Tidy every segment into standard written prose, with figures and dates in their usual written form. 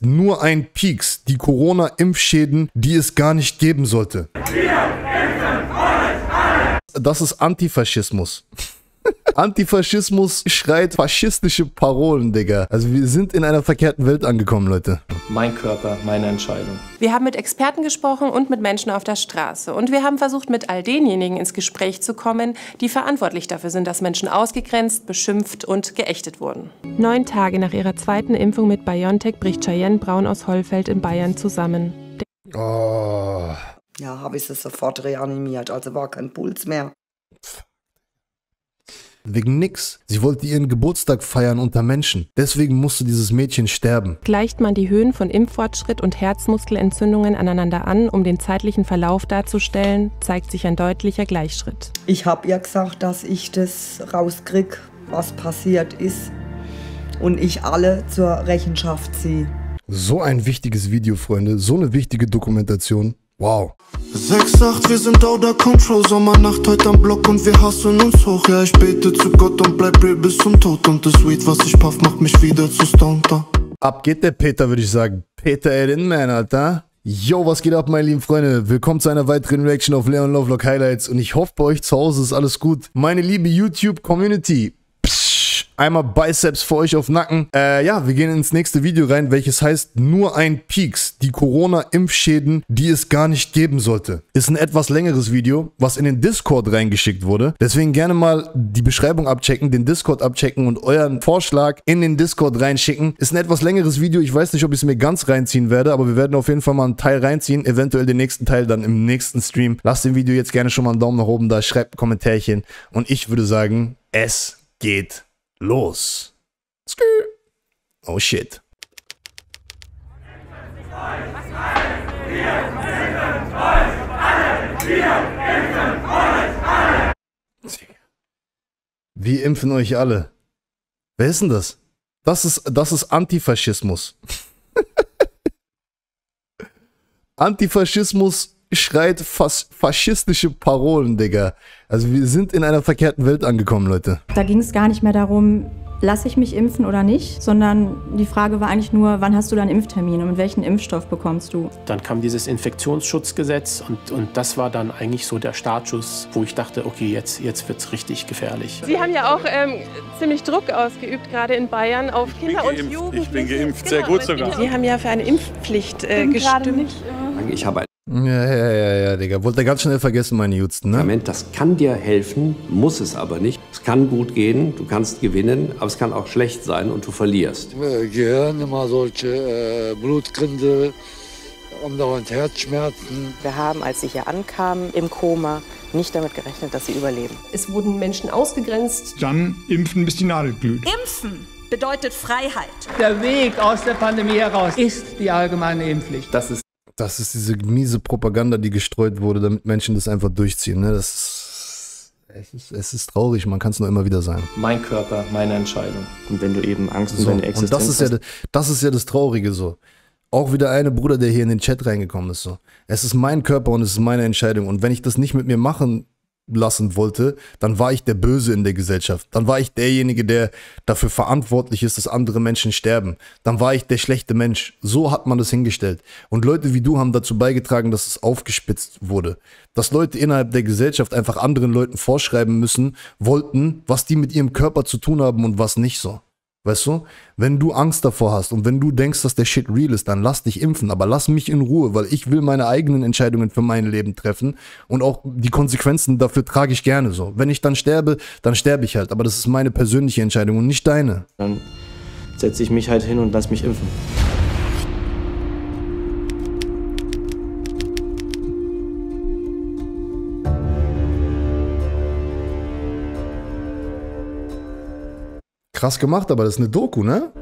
nur ein Pieks die Corona-Impfschäden, die es gar nicht geben sollte. Das ist Antifaschismus. Antifaschismus schreit faschistische Parolen, Digga. Also wir sind in einer verkehrten Welt angekommen, Leute. Mein Körper, meine Entscheidung. Wir haben mit Experten gesprochen und mit Menschen auf der Straße. Und wir haben versucht, mit all denjenigen ins Gespräch zu kommen, die verantwortlich dafür sind, dass Menschen ausgegrenzt, beschimpft und geächtet wurden. 9 Tage nach ihrer zweiten Impfung mit BioNTech bricht Cheyenne Braun aus Hollfeld in Bayern zusammen. Oh. Ja, habe ich sie sofort reanimiert, also war kein Puls mehr. Wegen nix. Sie wollte ihren Geburtstag feiern unter Menschen. Deswegen musste dieses Mädchen sterben. Gleicht man die Höhen von Impffortschritt und Herzmuskelentzündungen aneinander an, um den zeitlichen Verlauf darzustellen, zeigt sich ein deutlicher Gleichschritt. Ich habe ihr gesagt, dass ich das rauskriege, was passiert ist und ich alle zur Rechenschaft ziehe. So ein wichtiges Video, Freunde. So eine wichtige Dokumentation. Wow. 6-8, wir sind out of control, Sommernacht heute am Block und wir hassen uns hoch. Ja, ich bete zu Gott und bleib real bis zum Tod. Und das Weed, was ich puff, macht mich wieder zu Stunter. Ab geht der Peter, würde ich sagen. Peter Edinman, Alter. Yo, was geht ab, meine lieben Freunde? Willkommen zu einer weiteren Reaction auf Leon Lovelock Highlights. Und ich hoffe, bei euch zu Hause ist alles gut. Meine liebe YouTube-Community. Einmal Biceps für euch auf Nacken. Ja, wir gehen ins nächste Video rein, welches heißt nur ein Pieks, die Corona-Impfschäden, die es gar nicht geben sollte. Ist ein etwas längeres Video, was in den Discord reingeschickt wurde. Deswegen gerne mal die Beschreibung abchecken, den Discord abchecken und euren Vorschlag in den Discord reinschicken. Ist ein etwas längeres Video, ich weiß nicht, ob ich es mir ganz reinziehen werde, aber wir werden auf jeden Fall mal einen Teil reinziehen, eventuell den nächsten Teil dann im nächsten Stream. Lasst dem Video jetzt gerne schon mal einen Daumen nach oben da, schreibt ein Kommentärchen und ich würde sagen, es geht los. Oh shit. Wir impfen euch alle. Wer ist denn das? Das ist Antifaschismus. Antifaschismus schreit faschistische Parolen, Digga. Also wir sind in einer verkehrten Welt angekommen, Leute. Da ging es gar nicht mehr darum, lasse ich mich impfen oder nicht, sondern die Frage war eigentlich nur, wann hast du deinen Impftermin und welchen Impfstoff bekommst du? Dann kam dieses Infektionsschutzgesetz und das war dann eigentlich so der Startschuss, wo ich dachte, okay, jetzt wird es richtig gefährlich. Sie haben ja auch ziemlich Druck ausgeübt, gerade in Bayern, auf Kinder und Jugend. Ich bin geimpft, sehr gut sogar. Sie haben ja für eine Impfpflicht gestimmt. Ich habe ja, Digga. Wollte ganz schnell vergessen, meine Judsten, ne? Moment, das kann dir helfen, muss es aber nicht. Es kann gut gehen, du kannst gewinnen, aber es kann auch schlecht sein und du verlierst. Gehirn immer solche Blutgrinde, andauernd Herzschmerzen. Wir haben, als sie hier ankamen, im Koma nicht damit gerechnet, dass sie überleben. Es wurden Menschen ausgegrenzt. Dann impfen, bis die Nadel glüht. Impfen bedeutet Freiheit. Der Weg aus der Pandemie heraus ist die allgemeine Impfpflicht. Das ist diese miese Propaganda, die gestreut wurde, damit Menschen das einfach durchziehen. Es ist traurig, man kann es nur immer wieder sagen. Mein Körper, meine Entscheidung. Und wenn du eben Angst um deine Existenz hast. Und das ist ja das Traurige so. Auch wieder eine Bruder, der hier in den Chat reingekommen ist so. Es ist mein Körper und es ist meine Entscheidung. Und wenn ich das nicht mit mir machen lassen wollte, dann war ich der Böse in der Gesellschaft. Dann war ich derjenige, der dafür verantwortlich ist, dass andere Menschen sterben. Dann war ich der schlechte Mensch. So hat man das hingestellt. Und Leute wie du haben dazu beigetragen, dass es aufgespitzt wurde. Dass Leute innerhalb der Gesellschaft einfach anderen Leuten vorschreiben wollten, was die mit ihrem Körper zu tun haben und was nicht so. Weißt du? Wenn du Angst davor hast und wenn du denkst, dass der Shit real ist, dann lass dich impfen, aber lass mich in Ruhe, weil ich will meine eigenen Entscheidungen für mein Leben treffen und auch die Konsequenzen dafür trage ich gerne so. Wenn ich dann sterbe ich halt, aber das ist meine persönliche Entscheidung und nicht deine. Dann setze ich mich halt hin und lass mich impfen. Krass gemacht, aber das ist eine Doku, ne?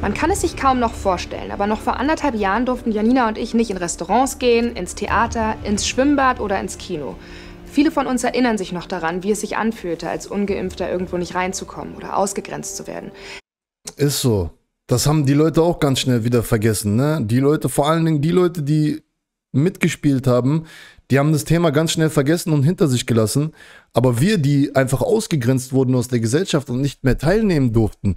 Man kann es sich kaum noch vorstellen, aber noch vor 1,5 Jahren durften Janina und ich nicht in Restaurants gehen, ins Theater, ins Schwimmbad oder ins Kino. Viele von uns erinnern sich noch daran, wie es sich anfühlte, als Ungeimpfter irgendwo nicht reinzukommen oder ausgegrenzt zu werden. Ist so. Das haben die Leute auch ganz schnell wieder vergessen, ne? Die Leute, vor allen Dingen die Leute, die mitgespielt haben, die haben das Thema ganz schnell vergessen und hinter sich gelassen. Aber wir, die einfach ausgegrenzt wurden aus der Gesellschaft und nicht mehr teilnehmen durften,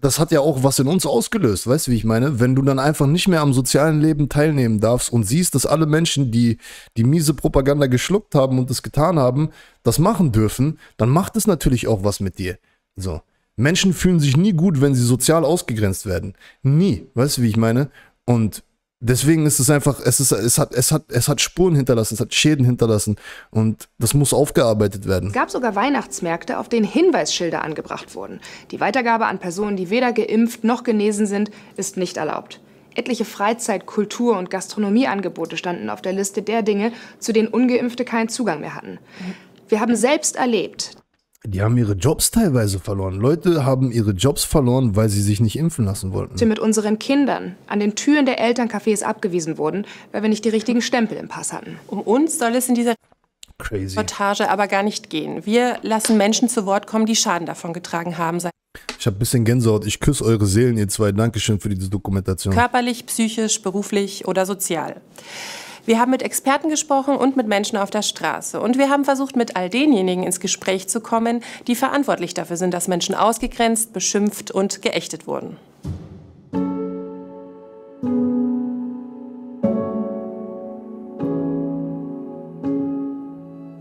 das hat ja auch was in uns ausgelöst, weißt du, wie ich meine? Wenn du dann einfach nicht mehr am sozialen Leben teilnehmen darfst und siehst, dass alle Menschen, die die miese Propaganda geschluckt haben und das getan haben, das machen dürfen, dann macht es natürlich auch was mit dir. So. Menschen fühlen sich nie gut, wenn sie sozial ausgegrenzt werden. Nie, weißt du, wie ich meine? Und deswegen ist es einfach, es hat Spuren hinterlassen, es hat Schäden hinterlassen und das muss aufgearbeitet werden. Es gab sogar Weihnachtsmärkte, auf denen Hinweisschilder angebracht wurden. Die Weitergabe an Personen, die weder geimpft noch genesen sind, ist nicht erlaubt. Etliche Freizeit-, Kultur- und Gastronomieangebote standen auf der Liste der Dinge, zu denen Ungeimpfte keinen Zugang mehr hatten. Wir haben selbst erlebt. Die haben ihre Jobs teilweise verloren. Leute haben ihre Jobs verloren, weil sie sich nicht impfen lassen wollten. Die mit unseren Kindern an den Türen der Elterncafés abgewiesen wurden, weil wir nicht die richtigen Stempel im Pass hatten. Um uns soll es in dieser Reportage aber gar nicht gehen. Wir lassen Menschen zu Wort kommen, die Schaden davon getragen haben. Ich habe ein bisschen Gänsehaut. Ich küsse eure Seelen, ihr zwei. Dankeschön für diese Dokumentation. Körperlich, psychisch, beruflich oder sozial. Wir haben mit Experten gesprochen und mit Menschen auf der Straße. Und wir haben versucht, mit all denjenigen ins Gespräch zu kommen, die verantwortlich dafür sind, dass Menschen ausgegrenzt, beschimpft und geächtet wurden.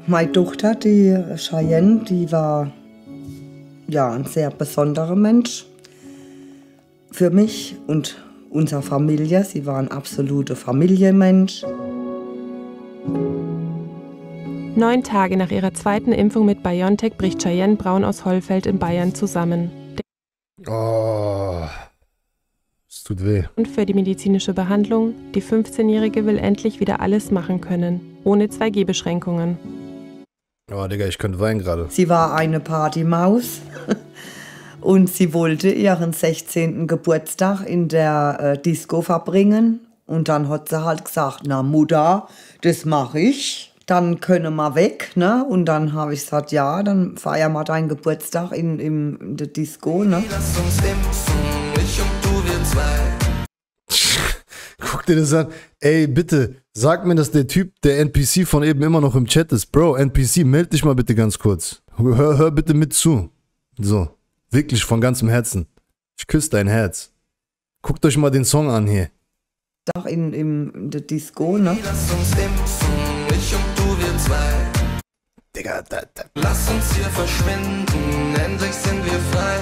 Meine Tochter, die Cheyenne, die war ja ein sehr besonderer Mensch für mich und unsere Familie. Sie war ein absoluter Familienmensch. 9 Tage nach ihrer zweiten Impfung mit BioNTech bricht Cheyenne Braun aus Hollfeld in Bayern zusammen. Oh, es tut weh. Und für die medizinische Behandlung, die 15-Jährige will endlich wieder alles machen können, ohne 2G-Beschränkungen. Oh, Digga, ich könnte weinen gerade. Sie war eine Partymaus und sie wollte ihren 16. Geburtstag in der Disco verbringen. Und dann hat sie halt gesagt, na Mutter, das mache ich. Dann können wir weg, ne? Und dann habe ich gesagt, ja, dann feier mal deinen Geburtstag in der Disco, ne? Guck dir das an. Ey, bitte, sag mir, dass der Typ, der NPC von eben immer noch im Chat ist. Bro, NPC, meld dich mal bitte ganz kurz. Hör bitte mit zu. So, wirklich von ganzem Herzen. Ich küsse dein Herz. Guckt euch mal den Song an hier. In der Disco, ne? Digga, da. Lass uns hier verschwinden, endlich sind wir frei.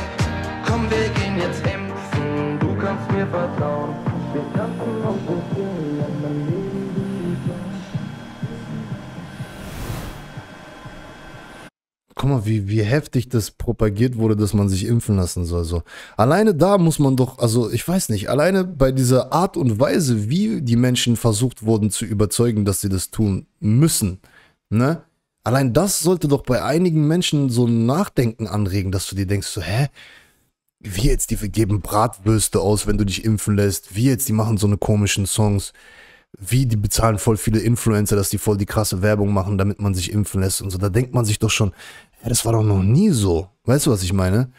Komm, wir gehen jetzt impfen, du kannst mir vertrauen. Wir tanzen auf den Film, dann leben wir. Guck mal, wie heftig das propagiert wurde, dass man sich impfen lassen soll. So. Alleine da muss man doch, also ich weiß nicht, alleine bei dieser Art und Weise, wie die Menschen versucht wurden zu überzeugen, dass sie das tun müssen, ne? Allein das sollte doch bei einigen Menschen so ein Nachdenken anregen, dass du dir denkst, so, hä? Wie jetzt, die geben Bratwürste aus, wenn du dich impfen lässt. Wie jetzt, die machen so eine komischen Songs. Wie, die bezahlen voll viele Influencer, dass die voll die krasse Werbung machen, damit man sich impfen lässt und so. Da denkt man sich doch schon, hä, das war doch noch nie so. Weißt du, was ich meine?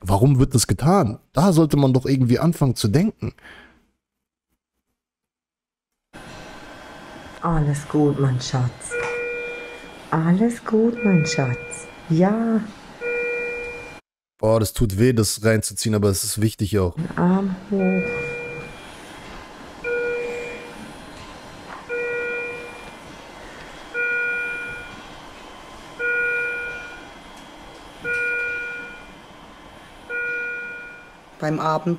Warum wird das getan? Da sollte man doch irgendwie anfangen zu denken. Alles gut, mein Schatz. Alles gut, mein Schatz. Ja. Boah, das tut weh, das reinzuziehen, aber es ist wichtig auch. Arm hoch. Beim Abend.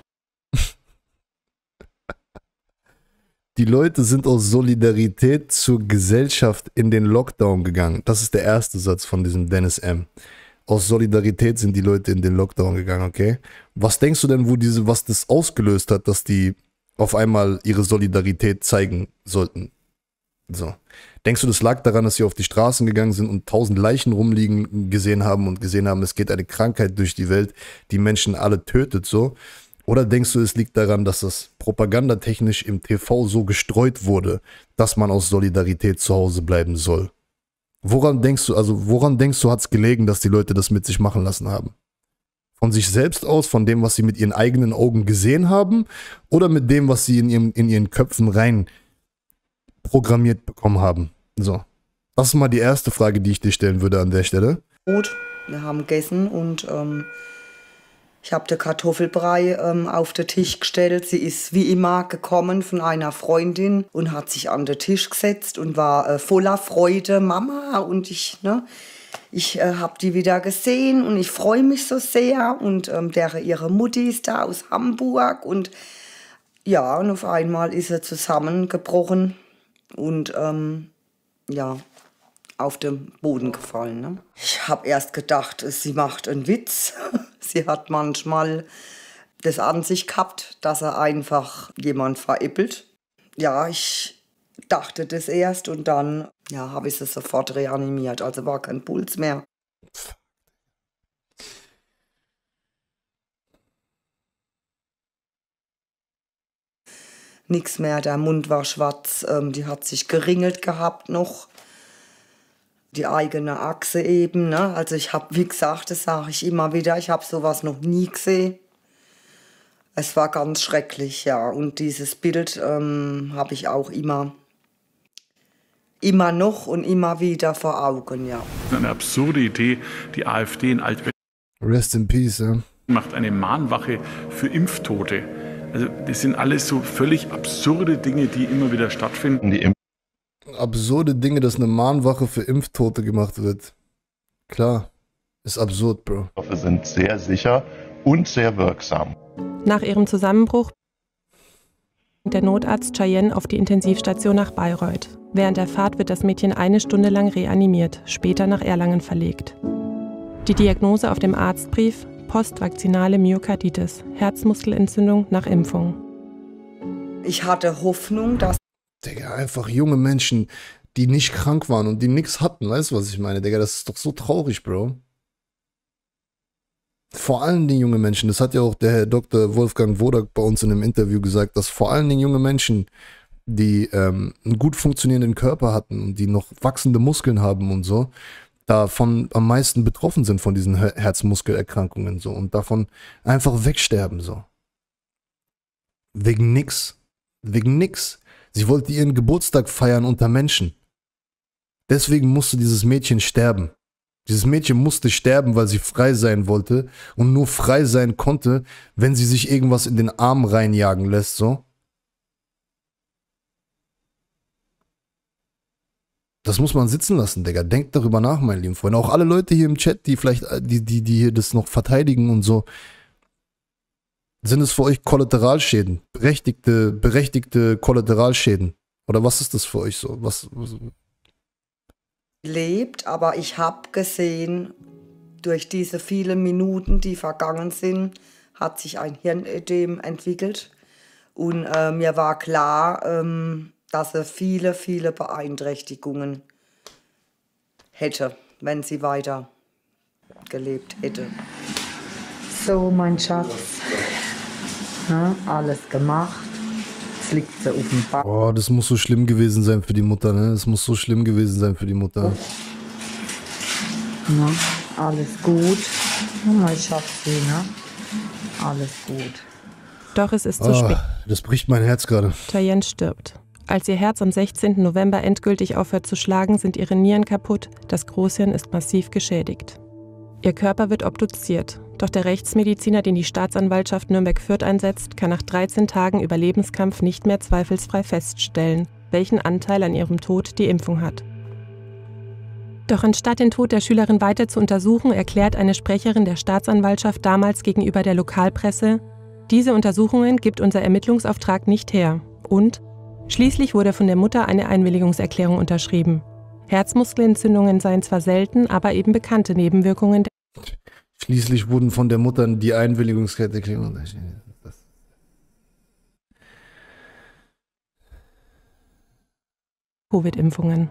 Die Leute sind aus Solidarität zur Gesellschaft in den Lockdown gegangen. Das ist der erste Satz von diesem Dennis M. Aus Solidarität sind die Leute in den Lockdown gegangen, okay? Was denkst du denn, was das ausgelöst hat, dass die auf einmal ihre Solidarität zeigen sollten? So. Denkst du, das lag daran, dass sie auf die Straßen gegangen sind und 1000 Leichen rumliegen gesehen haben, es geht eine Krankheit durch die Welt, die Menschen alle tötet, so? Oder denkst du, es liegt daran, dass das propagandatechnisch im TV so gestreut wurde, dass man aus Solidarität zu Hause bleiben soll? Woran denkst du, hat es gelegen, dass die Leute das mit sich machen lassen haben? Von sich selbst aus, von dem, was sie mit ihren eigenen Augen gesehen haben, oder mit dem, was sie in ihren Köpfen rein programmiert bekommen haben? So, das ist mal die erste Frage, die ich dir stellen würde an der Stelle. Gut, wir haben gegessen und Ich habe den Kartoffelbrei auf den Tisch gestellt. Sie ist wie immer gekommen von einer Freundin und hat sich an den Tisch gesetzt und war voller Freude. Mama, und ich habe die wieder gesehen und ich freue mich so sehr. Und ihre Mutti ist da aus Hamburg. Und ja, und auf einmal ist sie zusammengebrochen und ja, auf den Boden gefallen. Ne? Ich habe erst gedacht, sie macht einen Witz. Sie hat manchmal das an sich gehabt, dass er einfach jemand veräppelt. Ja, ich dachte das erst und dann ja, habe ich sie sofort reanimiert. Also war kein Puls mehr. Nichts mehr, der Mund war schwarz, die hat sich geringelt gehabt noch. Die eigene Achse eben, ne? Also ich habe, wie gesagt, das sage ich immer wieder, ich habe sowas noch nie gesehen. Es war ganz schrecklich, ja. Und dieses Bild habe ich auch immer noch und immer wieder vor Augen, ja. Eine absurde Idee, die AfD in Alt-Berlin. Rest in peace, ja. Macht eine Mahnwache für Impftote. Also das sind alles so völlig absurde Dinge, die immer wieder stattfinden. Absurde Dinge, dass eine Mahnwache für Impftote gemacht wird. Klar, ist absurd, Bro. Wir sind sehr sicher und sehr wirksam. Nach ihrem Zusammenbruch bringt der Notarzt Cheyenne auf die Intensivstation nach Bayreuth. Während der Fahrt wird das Mädchen eine Stunde lang reanimiert, später nach Erlangen verlegt. Die Diagnose auf dem Arztbrief: postvakzinale Myokarditis, Herzmuskelentzündung nach Impfung. Ich hatte Hoffnung, dass Digga, einfach junge Menschen, die nicht krank waren und die nichts hatten. Weißt du, was ich meine? Digga, das ist doch so traurig, Bro. Vor allem die jungen Menschen. Das hat ja auch der Herr Dr. Wolfgang Wodak bei uns in einem Interview gesagt, dass vor allem die jungen Menschen, die einen gut funktionierenden Körper hatten und die noch wachsende Muskeln haben und so, davon am meisten betroffen sind von diesen Herzmuskelerkrankungen so und davon einfach wegsterben so. Wegen nix. Wegen nix. Sie wollte ihren Geburtstag feiern unter Menschen. Deswegen musste dieses Mädchen sterben. Dieses Mädchen musste sterben, weil sie frei sein wollte und nur frei sein konnte, wenn sie sich irgendwas in den Arm reinjagen lässt, so. Das muss man sitzen lassen, Digga. Denkt darüber nach, meine lieben Freunde. Auch alle Leute hier im Chat, die vielleicht, die hier das noch verteidigen und so. Sind es für euch Kollateralschäden? Berechtigte Kollateralschäden? Oder was ist das für euch so? Was? Lebt, aber ich habe gesehen, durch diese vielen Minuten, die vergangen sind, hat sich ein Hirnödem entwickelt. Und mir war klar, dass er viele Beeinträchtigungen hätte, wenn sie weiter gelebt hätte. So, mein Schatz. Ja, alles gemacht. Es liegt so auf dem Bauch. Oh, das muss so schlimm gewesen sein für die Mutter, ne? Das muss so schlimm gewesen sein für die Mutter. Na, alles gut. Ja, mein Schatz, ne? Alles gut. Doch es ist zu spät. Das bricht mein Herz gerade. Cheyenne stirbt. Als ihr Herz am 16. November endgültig aufhört zu schlagen, sind ihre Nieren kaputt. Das Großhirn ist massiv geschädigt. Ihr Körper wird obduziert. Doch der Rechtsmediziner, den die Staatsanwaltschaft Nürnberg-Fürth einsetzt, kann nach 13 Tagen Überlebenskampf nicht mehr zweifelsfrei feststellen, welchen Anteil an ihrem Tod die Impfung hat. Doch anstatt den Tod der Schülerin weiter zu untersuchen, erklärt eine Sprecherin der Staatsanwaltschaft damals gegenüber der Lokalpresse: Diese Untersuchungen gibt unser Ermittlungsauftrag nicht her. Und schließlich wurde von der Mutter eine Einwilligungserklärung unterschrieben. Herzmuskelentzündungen seien zwar selten, aber eben bekannte Nebenwirkungen. Schließlich wurden von der Mutter die Einwilligungserklärung unterschrieben. Covid-Impfungen.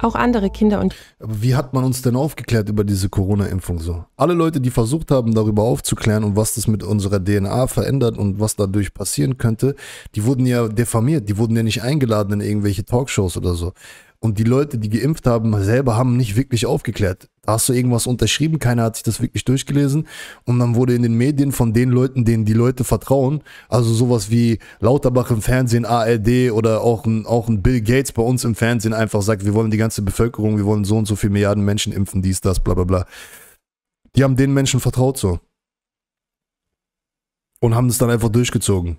Auch andere Kinder und... Aber wie hat man uns denn aufgeklärt über diese Corona-Impfung so? Alle Leute, die versucht haben, darüber aufzuklären und was das mit unserer DNA verändert und was dadurch passieren könnte, die wurden ja diffamiert, die wurden ja nicht eingeladen in irgendwelche Talkshows oder so. Und die Leute, die geimpft haben, selber haben nicht wirklich aufgeklärt. Da hast du irgendwas unterschrieben, keiner hat sich das wirklich durchgelesen. Und dann wurde in den Medien von den Leuten, denen die Leute vertrauen, also sowas wie Lauterbach im Fernsehen, ARD oder auch ein Bill Gates bei uns im Fernsehen einfach sagt, wir wollen die ganze Bevölkerung, wir wollen so und so viele Milliarden Menschen impfen, dies, das, bla bla bla. Die haben den Menschen vertraut so. Und haben es dann einfach durchgezogen.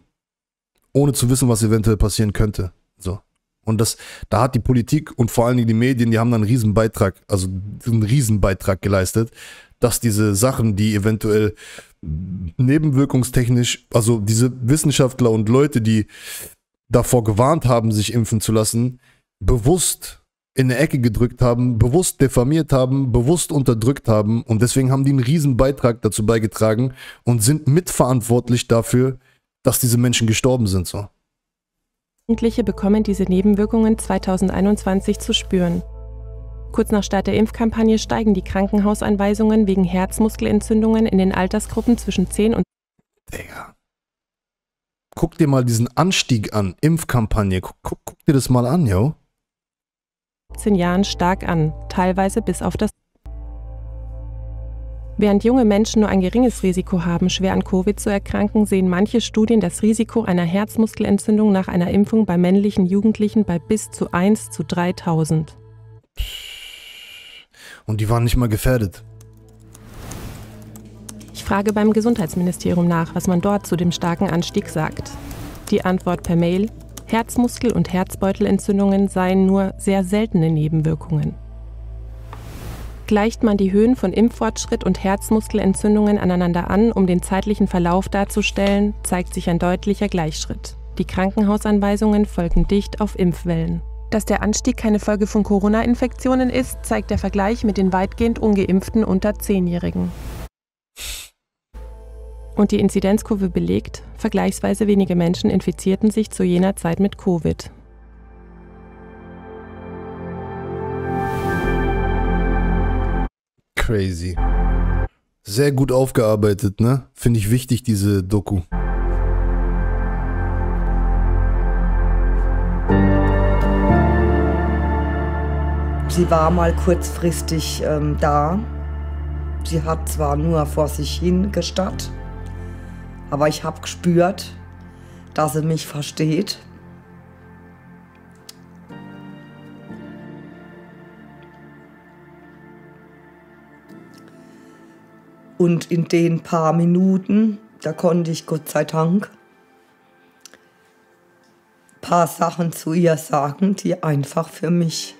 Ohne zu wissen, was eventuell passieren könnte. So. Und das, da hat die Politik und vor allen Dingen die Medien, die haben dann einen riesen Beitrag, also einen riesen Beitrag geleistet, dass diese Sachen, die eventuell nebenwirkungstechnisch, also diese Wissenschaftler und Leute, die davor gewarnt haben, sich impfen zu lassen, bewusst in eine Ecke gedrückt haben, bewusst diffamiert haben, bewusst unterdrückt haben und deswegen haben die einen riesen Beitrag dazu beigetragen und sind mitverantwortlich dafür, dass diese Menschen gestorben sind. So. Jugendliche bekommen diese Nebenwirkungen 2021 zu spüren. Kurz nach Start der Impfkampagne steigen die Krankenhauseinweisungen wegen Herzmuskelentzündungen in den Altersgruppen zwischen 10 und... Digga. Guck dir mal diesen Anstieg an, Impfkampagne. Guck dir das mal an, yo. 10 Jahren stark an, teilweise bis auf das... Während junge Menschen nur ein geringes Risiko haben, schwer an Covid zu erkranken, sehen manche Studien das Risiko einer Herzmuskelentzündung nach einer Impfung bei männlichen Jugendlichen bei bis zu 1 zu 3000. Und die waren nicht mal gefährdet. Ich frage beim Gesundheitsministerium nach, was man dort zu dem starken Anstieg sagt. Die Antwort per Mail: Herzmuskel- und Herzbeutelentzündungen seien nur sehr seltene Nebenwirkungen. Gleicht man die Höhen von Impffortschritt und Herzmuskelentzündungen aneinander an, um den zeitlichen Verlauf darzustellen, zeigt sich ein deutlicher Gleichschritt. Die Krankenhausanweisungen folgen dicht auf Impfwellen. Dass der Anstieg keine Folge von Corona-Infektionen ist, zeigt der Vergleich mit den weitgehend Ungeimpften unter 10-Jährigen. Und die Inzidenzkurve belegt, vergleichsweise wenige Menschen infizierten sich zu jener Zeit mit Covid. Crazy. Sehr gut aufgearbeitet, ne? Finde ich wichtig, diese Doku. Sie war mal kurzfristig da. Sie hat zwar nur vor sich hin gestarrt, aber ich habe gespürt, dass sie mich versteht. Und in den paar Minuten, da konnte ich Gott sei Dank ein paar Sachen zu ihr sagen, die einfach für mich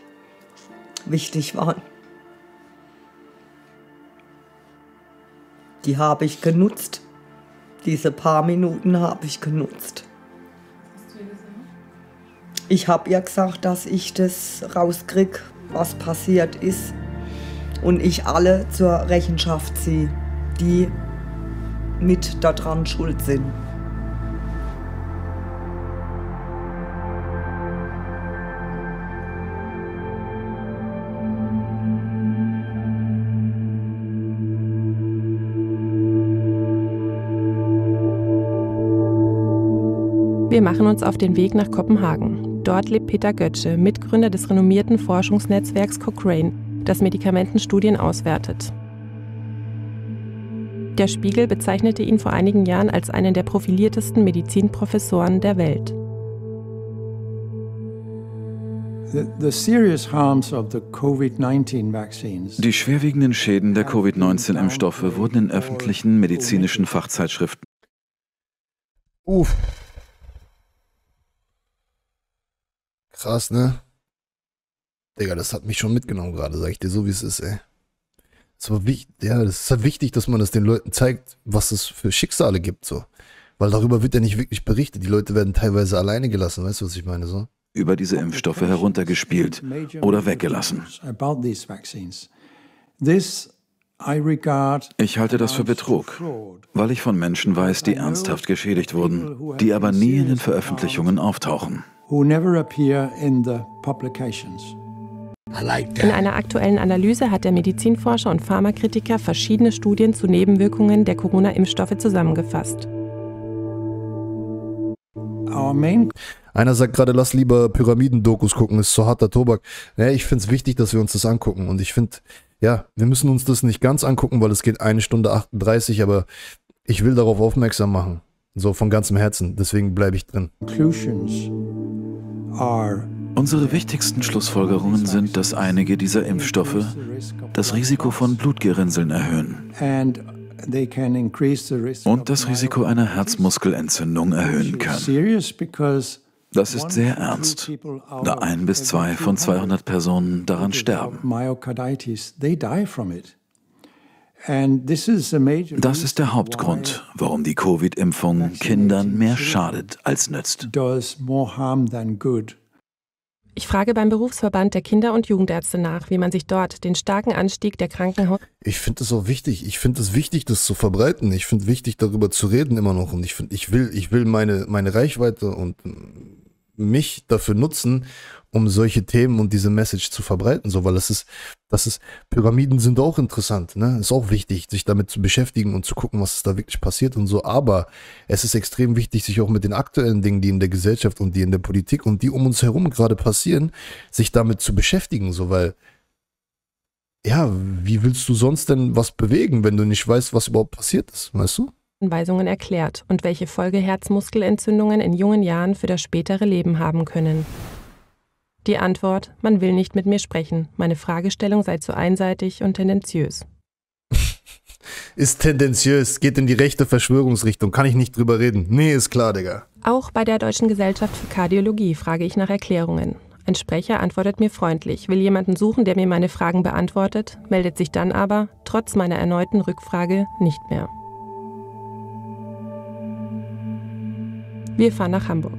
wichtig waren. Die habe ich genutzt. Diese paar Minuten habe ich genutzt. Ich habe ihr gesagt, dass ich das rauskriege, was passiert ist. Und ich alle zur Rechenschaft ziehe, die mit daran schuld sind. Wir machen uns auf den Weg nach Kopenhagen. Dort lebt Peter Götzsche, Mitgründer des renommierten Forschungsnetzwerks Cochrane, das Medikamentenstudien auswertet. Der Spiegel bezeichnete ihn vor einigen Jahren als einen der profiliertesten Medizinprofessoren der Welt. Die schwerwiegenden Schäden der Covid-19-Impfstoffe wurden in öffentlichen medizinischen Fachzeitschriften. Uff. Krass, ne? Digga, das hat mich schon mitgenommen gerade, sag ich dir, so wie es ist, ey. Es war wichtig, ja, das ist halt wichtig, dass man das den Leuten zeigt, was es für Schicksale gibt, so. Weil darüber wird ja nicht wirklich berichtet. Die Leute werden teilweise alleine gelassen, weißt du, was ich meine, so? Über diese Impfstoffe heruntergespielt oder weggelassen. Ich halte das für Betrug, weil ich von Menschen weiß, die ernsthaft geschädigt wurden, die aber nie in den Veröffentlichungen auftauchen. In einer aktuellen Analyse hat der Medizinforscher und Pharmakritiker verschiedene Studien zu Nebenwirkungen der Corona-Impfstoffe zusammengefasst. Einer sagt gerade, lass lieber Pyramidendokus gucken, ist so harter Tobak. Naja, ich finde es wichtig, dass wir uns das angucken. Und ich finde, ja, wir müssen uns das nicht ganz angucken, weil es geht 1 Stunde 38, aber ich will darauf aufmerksam machen. So von ganzem Herzen. Deswegen bleibe ich drin. Unsere wichtigsten Schlussfolgerungen sind, dass einige dieser Impfstoffe das Risiko von Blutgerinnseln erhöhen und das Risiko einer Herzmuskelentzündung erhöhen können. Das ist sehr ernst, da 1 bis 2 von 200 Personen daran sterben. Das ist der Hauptgrund, warum die Covid-Impfung Kindern mehr schadet als nützt. Ich frage beim Berufsverband der Kinder- und Jugendärzte nach, wie man sich dort den starken Anstieg der Krankenhaus... Ich finde es auch wichtig. Ich finde es wichtig, das zu verbreiten. Ich finde es wichtig, darüber zu reden immer noch. Und ich will meine Reichweite und mich dafür nutzen, um solche Themen und diese Message zu verbreiten. So, weil Pyramiden sind auch interessant, ne? Ist auch wichtig, sich damit zu beschäftigen und zu gucken, was da wirklich passiert und so. Aber es ist extrem wichtig, sich auch mit den aktuellen Dingen, die in der Gesellschaft und die in der Politik und die um uns herum gerade passieren, sich damit zu beschäftigen. So, weil, ja, wie willst du sonst denn was bewegen, wenn du nicht weißt, was überhaupt passiert ist, weißt du? Anweisungen erklärt und welche Folge Herzmuskelentzündungen in jungen Jahren für das spätere Leben haben können. Die Antwort, man will nicht mit mir sprechen. Meine Fragestellung sei zu einseitig und tendenziös. Ist tendenziös, geht in die rechte Verschwörungsrichtung, kann ich nicht drüber reden. Nee, ist klar, Digga. Auch bei der Deutschen Gesellschaft für Kardiologie frage ich nach Erklärungen. Ein Sprecher antwortet mir freundlich, will jemanden suchen, der mir meine Fragen beantwortet, meldet sich dann aber, trotz meiner erneuten Rückfrage, nicht mehr. Wir fahren nach Hamburg.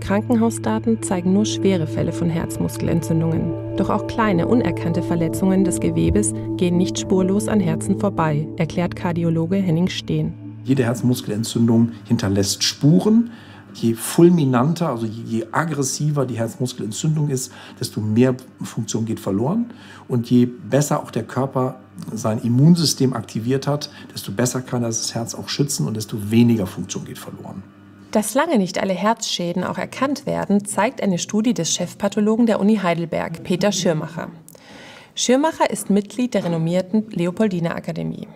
Krankenhausdaten zeigen nur schwere Fälle von Herzmuskelentzündungen. Doch auch kleine, unerkannte Verletzungen des Gewebes gehen nicht spurlos an Herzen vorbei, erklärt Kardiologe Henning Steen. Jede Herzmuskelentzündung hinterlässt Spuren. Je fulminanter, also je aggressiver die Herzmuskelentzündung ist, desto mehr Funktion geht verloren. Und je besser auch der Körper sein Immunsystem aktiviert hat, desto besser kann er das Herz auch schützen und desto weniger Funktion geht verloren. Dass lange nicht alle Herzschäden auch erkannt werden, zeigt eine Studie des Chefpathologen der Uni Heidelberg, Peter Schirmacher. Schirmacher ist Mitglied der renommierten Leopoldina Akademie.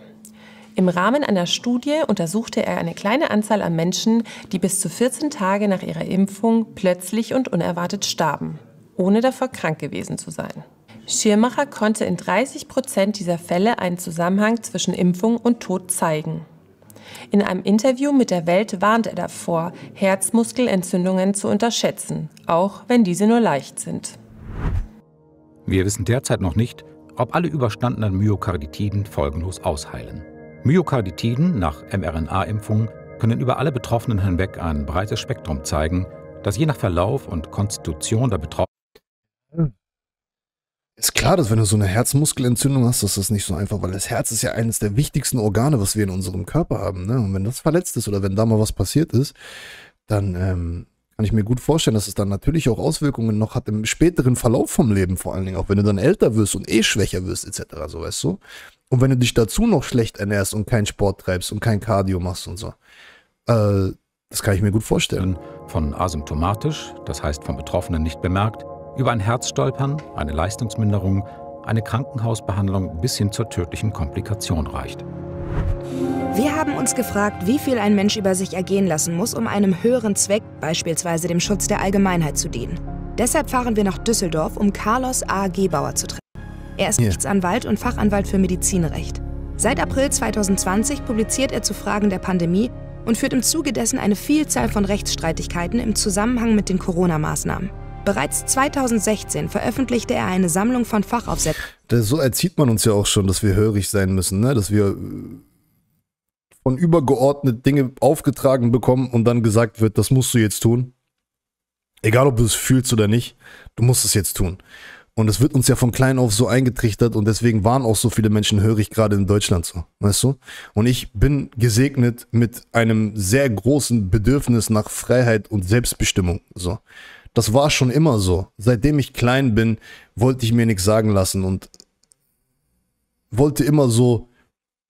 Im Rahmen einer Studie untersuchte er eine kleine Anzahl an Menschen, die bis zu 14 Tage nach ihrer Impfung plötzlich und unerwartet starben, ohne davor krank gewesen zu sein. Schirmacher konnte in 30% dieser Fälle einen Zusammenhang zwischen Impfung und Tod zeigen. In einem Interview mit der Welt warnt er davor, Herzmuskelentzündungen zu unterschätzen, auch wenn diese nur leicht sind. Wir wissen derzeit noch nicht, ob alle überstandenen Myokarditiden folgenlos ausheilen. Myokarditiden nach mRNA-Impfung können über alle Betroffenen hinweg ein breites Spektrum zeigen, das je nach Verlauf und Konstitution der Betroffenen... Ist klar, dass wenn du so eine Herzmuskelentzündung hast, dass das nicht so einfach, weil das Herz ist ja eines der wichtigsten Organe, was wir in unserem Körper haben, ne? Und wenn das verletzt ist oder wenn da mal was passiert ist, dann kann ich mir gut vorstellen, dass es dann natürlich auch Auswirkungen noch hat im späteren Verlauf vom Leben, vor allen Dingen auch wenn du dann älter wirst und eh schwächer wirst etc., so, weißt du? Und wenn du dich dazu noch schlecht ernährst und keinen Sport treibst und kein Cardio machst und so, das kann ich mir gut vorstellen. Von asymptomatisch, das heißt vom Betroffenen nicht bemerkt, über ein Herzstolpern, eine Leistungsminderung, eine Krankenhausbehandlung bis hin zur tödlichen Komplikation reicht. Wir haben uns gefragt, wie viel ein Mensch über sich ergehen lassen muss, um einem höheren Zweck, beispielsweise dem Schutz der Allgemeinheit, zu dienen. Deshalb fahren wir nach Düsseldorf, um Carlos A. Gebauer zu treffen. Er ist Rechtsanwalt und Fachanwalt für Medizinrecht. Seit April 2020 publiziert er zu Fragen der Pandemie und führt im Zuge dessen eine Vielzahl von Rechtsstreitigkeiten im Zusammenhang mit den Corona-Maßnahmen. Bereits 2016 veröffentlichte er eine Sammlung von Fachaufsätzen. So erzieht man uns ja auch schon, dass wir hörig sein müssen, ne? Dass wir von übergeordnet Dinge aufgetragen bekommen und dann gesagt wird, das musst du jetzt tun. Egal, ob du es fühlst oder nicht, du musst es jetzt tun. Und es wird uns ja von klein auf so eingetrichtert und deswegen waren auch so viele Menschen hörig, gerade in Deutschland so, weißt du? Und ich bin gesegnet mit einem sehr großen Bedürfnis nach Freiheit und Selbstbestimmung, so. Das war schon immer so. Seitdem ich klein bin, wollte ich mir nichts sagen lassen und wollte immer so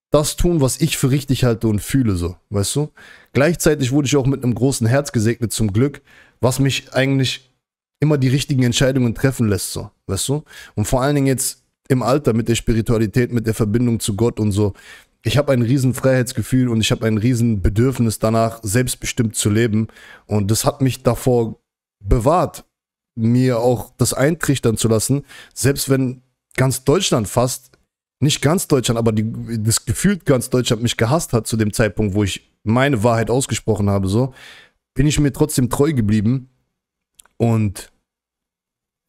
das tun, was ich für richtig halte und fühle, so, weißt du? Gleichzeitig wurde ich auch mit einem großen Herz gesegnet, zum Glück, was mich eigentlich immer die richtigen Entscheidungen treffen lässt, so, weißt du? Und vor allen Dingen jetzt im Alter mit der Spiritualität, mit der Verbindung zu Gott und so. Ich habe ein riesen Freiheitsgefühl und ich habe ein riesen Bedürfnis danach, selbstbestimmt zu leben und das hat mich davor bewahrt, mir auch das eintrichtern zu lassen, selbst wenn ganz Deutschland fast, nicht ganz Deutschland, aber das gefühlt ganz Deutschland mich gehasst hat zu dem Zeitpunkt, wo ich meine Wahrheit ausgesprochen habe, so, bin ich mir trotzdem treu geblieben und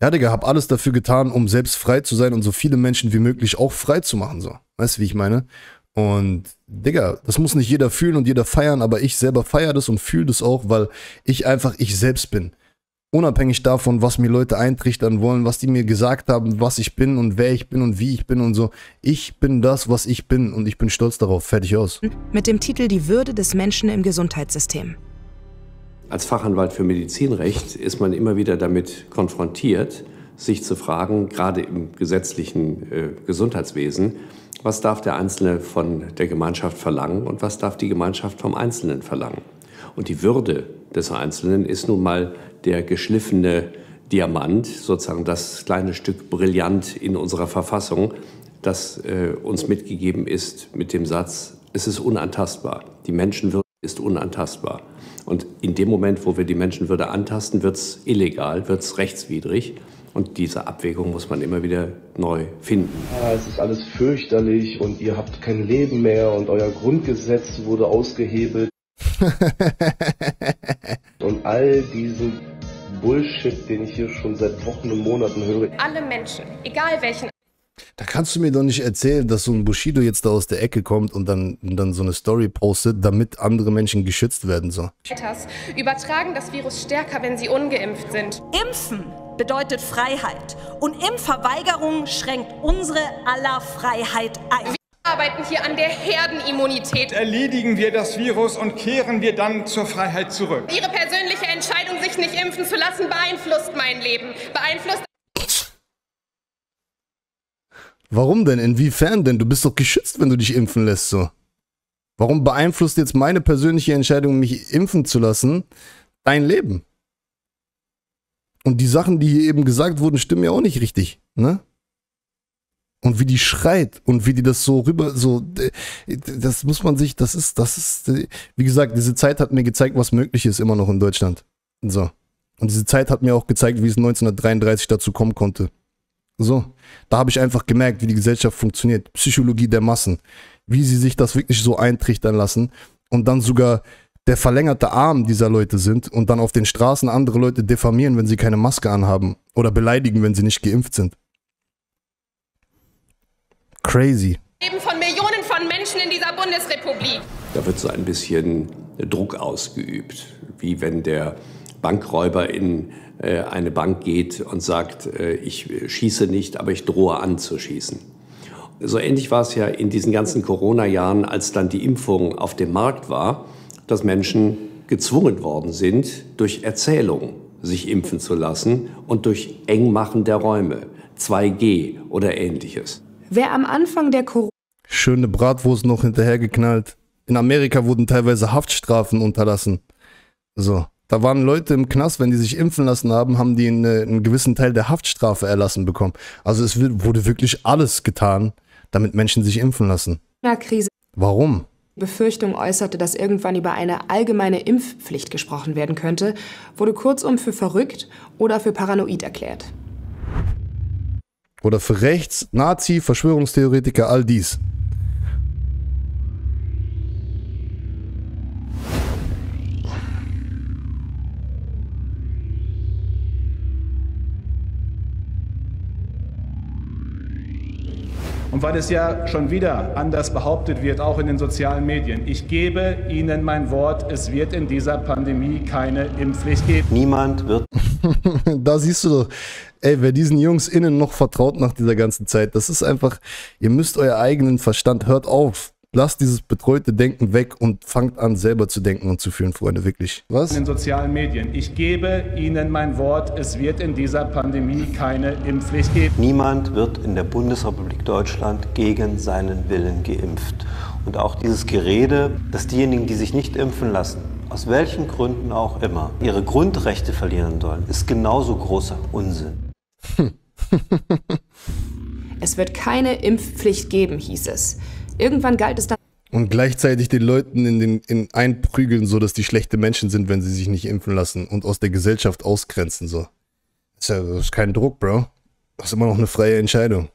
ja, Digga, hab alles dafür getan, um selbst frei zu sein und so viele Menschen wie möglich auch frei zu machen, so. Weißt du, wie ich meine? Und, Digga, das muss nicht jeder fühlen und jeder feiern, aber ich selber feiere das und fühle das auch, weil ich einfach ich selbst bin. Unabhängig davon, was mir Leute eintrichtern wollen, was die mir gesagt haben, was ich bin und wer ich bin und wie ich bin und so. Ich bin das, was ich bin und ich bin stolz darauf. Fertig aus. Mit dem Titel Die Würde des Menschen im Gesundheitssystem. Als Fachanwalt für Medizinrecht ist man immer wieder damit konfrontiert, sich zu fragen, gerade im gesetzlichen Gesundheitswesen, was darf der Einzelne von der Gemeinschaft verlangen und was darf die Gemeinschaft vom Einzelnen verlangen. Und die Würde des Einzelnen ist nun mal der geschliffene Diamant, sozusagen das kleine Stück Brillant in unserer Verfassung, das uns mitgegeben ist mit dem Satz, es ist unantastbar, die Menschenwürde ist unantastbar. Und in dem Moment, wo wir die Menschenwürde antasten, wird es illegal, wird es rechtswidrig. Und diese Abwägung muss man immer wieder neu finden. Ja, es ist alles fürchterlich und ihr habt kein Leben mehr und euer Grundgesetz wurde ausgehebelt. Und all diesen Bullshit, den ich hier schon seit Wochen und Monaten höre. Alle Menschen, egal welchen. Da kannst du mir doch nicht erzählen, dass so ein Bushido jetzt da aus der Ecke kommt und dann so eine Story postet, damit andere Menschen geschützt werden sollen. Übertragen das Virus stärker, wenn sie ungeimpft sind. Impfen bedeutet Freiheit und Impfverweigerung schränkt unsere aller Freiheit ein. Wir arbeiten hier an der Herdenimmunität. Erledigen wir das Virus und kehren wir dann zur Freiheit zurück. Ihre persönliche Entscheidung, sich nicht impfen zu lassen, beeinflusst mein Leben. Beeinflusst... Warum denn? Inwiefern denn? Du bist doch geschützt, wenn du dich impfen lässt, so. Warum beeinflusst jetzt meine persönliche Entscheidung, mich impfen zu lassen, dein Leben? Und die Sachen, die hier eben gesagt wurden, stimmen ja auch nicht richtig, ne? Und wie die schreit und wie die das so rüber, so, das muss man sich, das ist, wie gesagt, diese Zeit hat mir gezeigt, was möglich ist immer noch in Deutschland. So. Und diese Zeit hat mir auch gezeigt, wie es 1933 dazu kommen konnte. So. Da habe ich einfach gemerkt, wie die Gesellschaft funktioniert. Psychologie der Massen. Wie sie sich das wirklich so eintrichtern lassen und dann sogar der verlängerte Arm dieser Leute sind und dann auf den Straßen andere Leute diffamieren, wenn sie keine Maske anhaben oder beleidigen, wenn sie nicht geimpft sind. Crazy. Leben von Millionen von Menschen in dieser Bundesrepublik. Da wird so ein bisschen Druck ausgeübt, wie wenn der Bankräuber in eine Bank geht und sagt, ich schieße nicht, aber ich drohe an zu schießen. So ähnlich war es ja in diesen ganzen Corona-Jahren, als dann die Impfung auf dem Markt war, dass Menschen gezwungen worden sind, durch Erzählung sich impfen zu lassen und durch Engmachen der Räume, 2G oder ähnliches. Wer am Anfang der Corona... Schöne Bratwurst noch hinterhergeknallt. In Amerika wurden teilweise Haftstrafen unterlassen. So, da waren Leute im Knast, wenn die sich impfen lassen haben, haben die einen gewissen Teil der Haftstrafe erlassen bekommen. Also es wurde wirklich alles getan, damit Menschen sich impfen lassen. Krise. Warum? Die Befürchtung äußerte, dass irgendwann über eine allgemeine Impfpflicht gesprochen werden könnte, wurde kurzum für verrückt oder für paranoid erklärt. Oder für rechts, Nazi, Verschwörungstheoretiker, all dies. Und weil es ja schon wieder anders behauptet wird, auch in den sozialen Medien, ich gebe Ihnen mein Wort, es wird in dieser Pandemie keine Impfpflicht geben. Niemand wird... Da siehst du doch, ey, wer diesen Jungs innen noch vertraut nach dieser ganzen Zeit, das ist einfach, ihr müsst euer eigenen Verstand, hört auf, lasst dieses betreute Denken weg und fangt an, selber zu denken und zu fühlen, Freunde, wirklich. Was? In den sozialen Medien, ich gebe Ihnen mein Wort, es wird in dieser Pandemie keine Impfpflicht geben. Niemand wird in der Bundesrepublik Deutschland gegen seinen Willen geimpft. Und auch dieses Gerede, dass diejenigen, die sich nicht impfen lassen, aus welchen Gründen auch immer, ihre Grundrechte verlieren sollen, ist genauso großer Unsinn. Es wird keine Impfpflicht geben, hieß es. Irgendwann galt es dann... Und gleichzeitig den Leuten einprügeln, so dass die schlechte Menschen sind, wenn sie sich nicht impfen lassen und aus der Gesellschaft ausgrenzen, so. Das ist kein Druck, Bro. Das ist immer noch eine freie Entscheidung.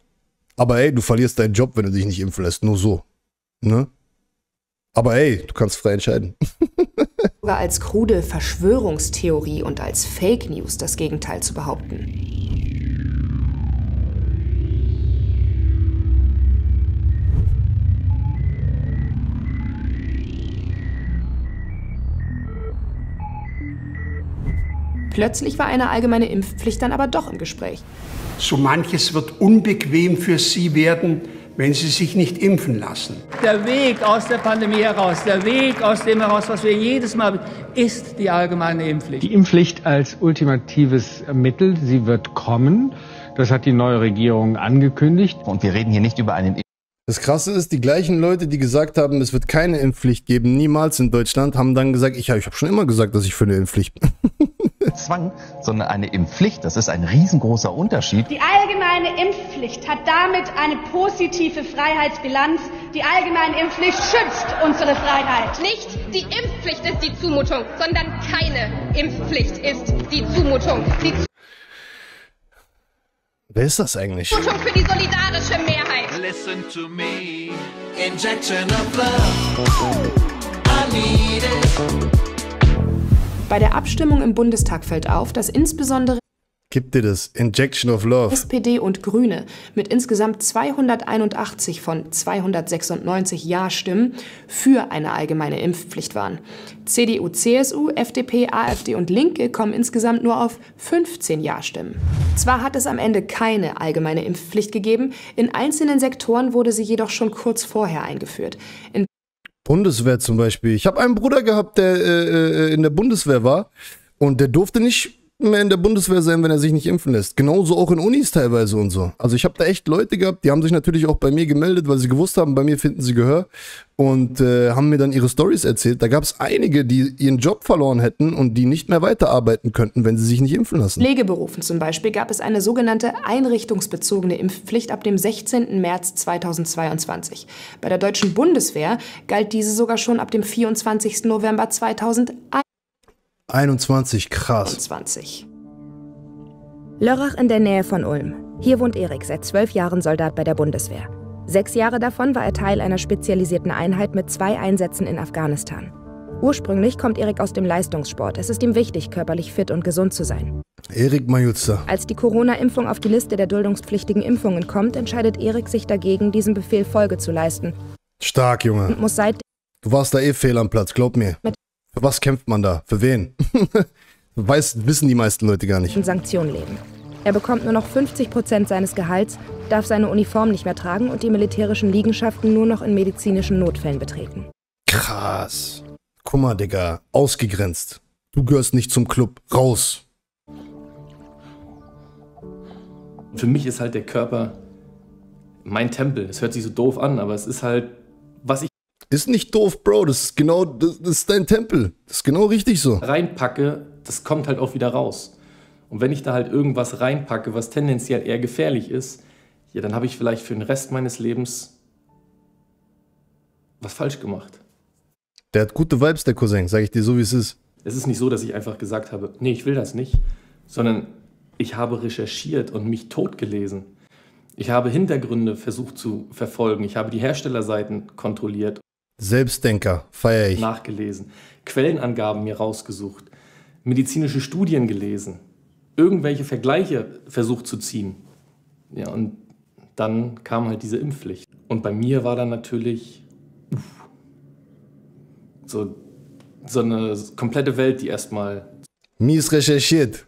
Aber ey, du verlierst deinen Job, wenn du dich nicht impfen lässt. Nur so. Ne? Aber ey, du kannst frei entscheiden. Sogar als krude Verschwörungstheorie und als Fake News das Gegenteil zu behaupten. Plötzlich war eine allgemeine Impfpflicht dann aber doch im Gespräch. So manches wird unbequem für Sie werden, wenn Sie sich nicht impfen lassen. Der Weg aus der Pandemie heraus, der Weg aus dem heraus, was wir jedes Mal, ist die allgemeine Impfpflicht. Die Impfpflicht als ultimatives Mittel, sie wird kommen. Das hat die neue Regierung angekündigt. Und wir reden hier nicht über einen. Das Krasse ist, die gleichen Leute, die gesagt haben, es wird keine Impfpflicht geben, niemals in Deutschland, haben dann gesagt, ich habe schon immer gesagt, dass ich für eine Impfpflicht bin. Zwang, sondern eine Impfpflicht, das ist ein riesengroßer Unterschied. Die allgemeine Impfpflicht hat damit eine positive Freiheitsbilanz. Die allgemeine Impfpflicht schützt unsere Freiheit. Nicht die Impfpflicht ist die Zumutung, sondern keine Impfpflicht ist die Zumutung. Wer ist das eigentlich? Zumutung für die solidarische Mehrheit. Listen to me. Injection of love. I need it. Bei der Abstimmung im Bundestag fällt auf, dass insbesondere gibt dir das Injection of Love. SPD und Grüne mit insgesamt 281 von 296 Ja-Stimmen für eine allgemeine Impfpflicht waren. CDU, CSU, FDP, AfD und Linke kommen insgesamt nur auf 15 Ja-Stimmen. Zwar hat es am Ende keine allgemeine Impfpflicht gegeben, in einzelnen Sektoren wurde sie jedoch schon kurz vorher eingeführt. In Bundeswehr zum Beispiel. Ich habe einen Bruder gehabt, der in der Bundeswehr war und der durfte nicht mehr in der Bundeswehr sein, wenn er sich nicht impfen lässt. Genauso auch in Unis teilweise und so. Also ich habe da echt Leute gehabt, die haben sich natürlich auch bei mir gemeldet, weil sie gewusst haben, bei mir finden sie Gehör und haben mir dann ihre Storys erzählt. Da gab es einige, die ihren Job verloren hätten und die nicht mehr weiterarbeiten könnten, wenn sie sich nicht impfen lassen. Pflegeberufen zum Beispiel gab es eine sogenannte einrichtungsbezogene Impfpflicht ab dem 16. März 2022. Bei der deutschen Bundeswehr galt diese sogar schon ab dem 24. November 2021. 21, krass. 20. Lörrach in der Nähe von Ulm. Hier wohnt Erik, seit 12 Jahren Soldat bei der Bundeswehr. 6 Jahre davon war er Teil einer spezialisierten Einheit mit 2 Einsätzen in Afghanistan. Ursprünglich kommt Erik aus dem Leistungssport. Es ist ihm wichtig, körperlich fit und gesund zu sein. Erik Majutza. Als die Corona-Impfung auf die Liste der duldungspflichtigen Impfungen kommt, entscheidet Erik sich dagegen, diesem Befehl Folge zu leisten. Stark, Junge. Und muss seitdem. Du warst da eh fehl am Platz, glaub mir. Für was kämpft man da? Für wen? Wissen die meisten Leute gar nicht. In Sanktionen leben. Er bekommt nur noch 50% seines Gehalts, darf seine Uniform nicht mehr tragen und die militärischen Liegenschaften nur noch in medizinischen Notfällen betreten. Krass. Guck mal, Digga. Ausgegrenzt. Du gehörst nicht zum Club. Raus. Für mich ist halt der Körper mein Tempel. Es hört sich so doof an, aber es ist halt, was ich... Ist nicht doof, Bro. Das ist genau, das ist dein Tempel. Das ist genau richtig so. Reinpacke, das kommt halt auch wieder raus. Und wenn ich da halt irgendwas reinpacke, was tendenziell eher gefährlich ist, ja, dann habe ich vielleicht für den Rest meines Lebens was falsch gemacht. Der hat gute Vibes, der Cousin, sage ich dir so, wie es ist. Es ist nicht so, dass ich einfach gesagt habe, nee, ich will das nicht, sondern ich habe recherchiert und mich totgelesen. Ich habe Hintergründe versucht zu verfolgen. Ich habe die Herstellerseiten kontrolliert. Selbstdenker, feiere ich. Nachgelesen, Quellenangaben mir rausgesucht, medizinische Studien gelesen, irgendwelche Vergleiche versucht zu ziehen. Ja, und dann kam halt diese Impfpflicht. Und bei mir war dann natürlich so eine komplette Welt, die erstmal... Mies recherchiert.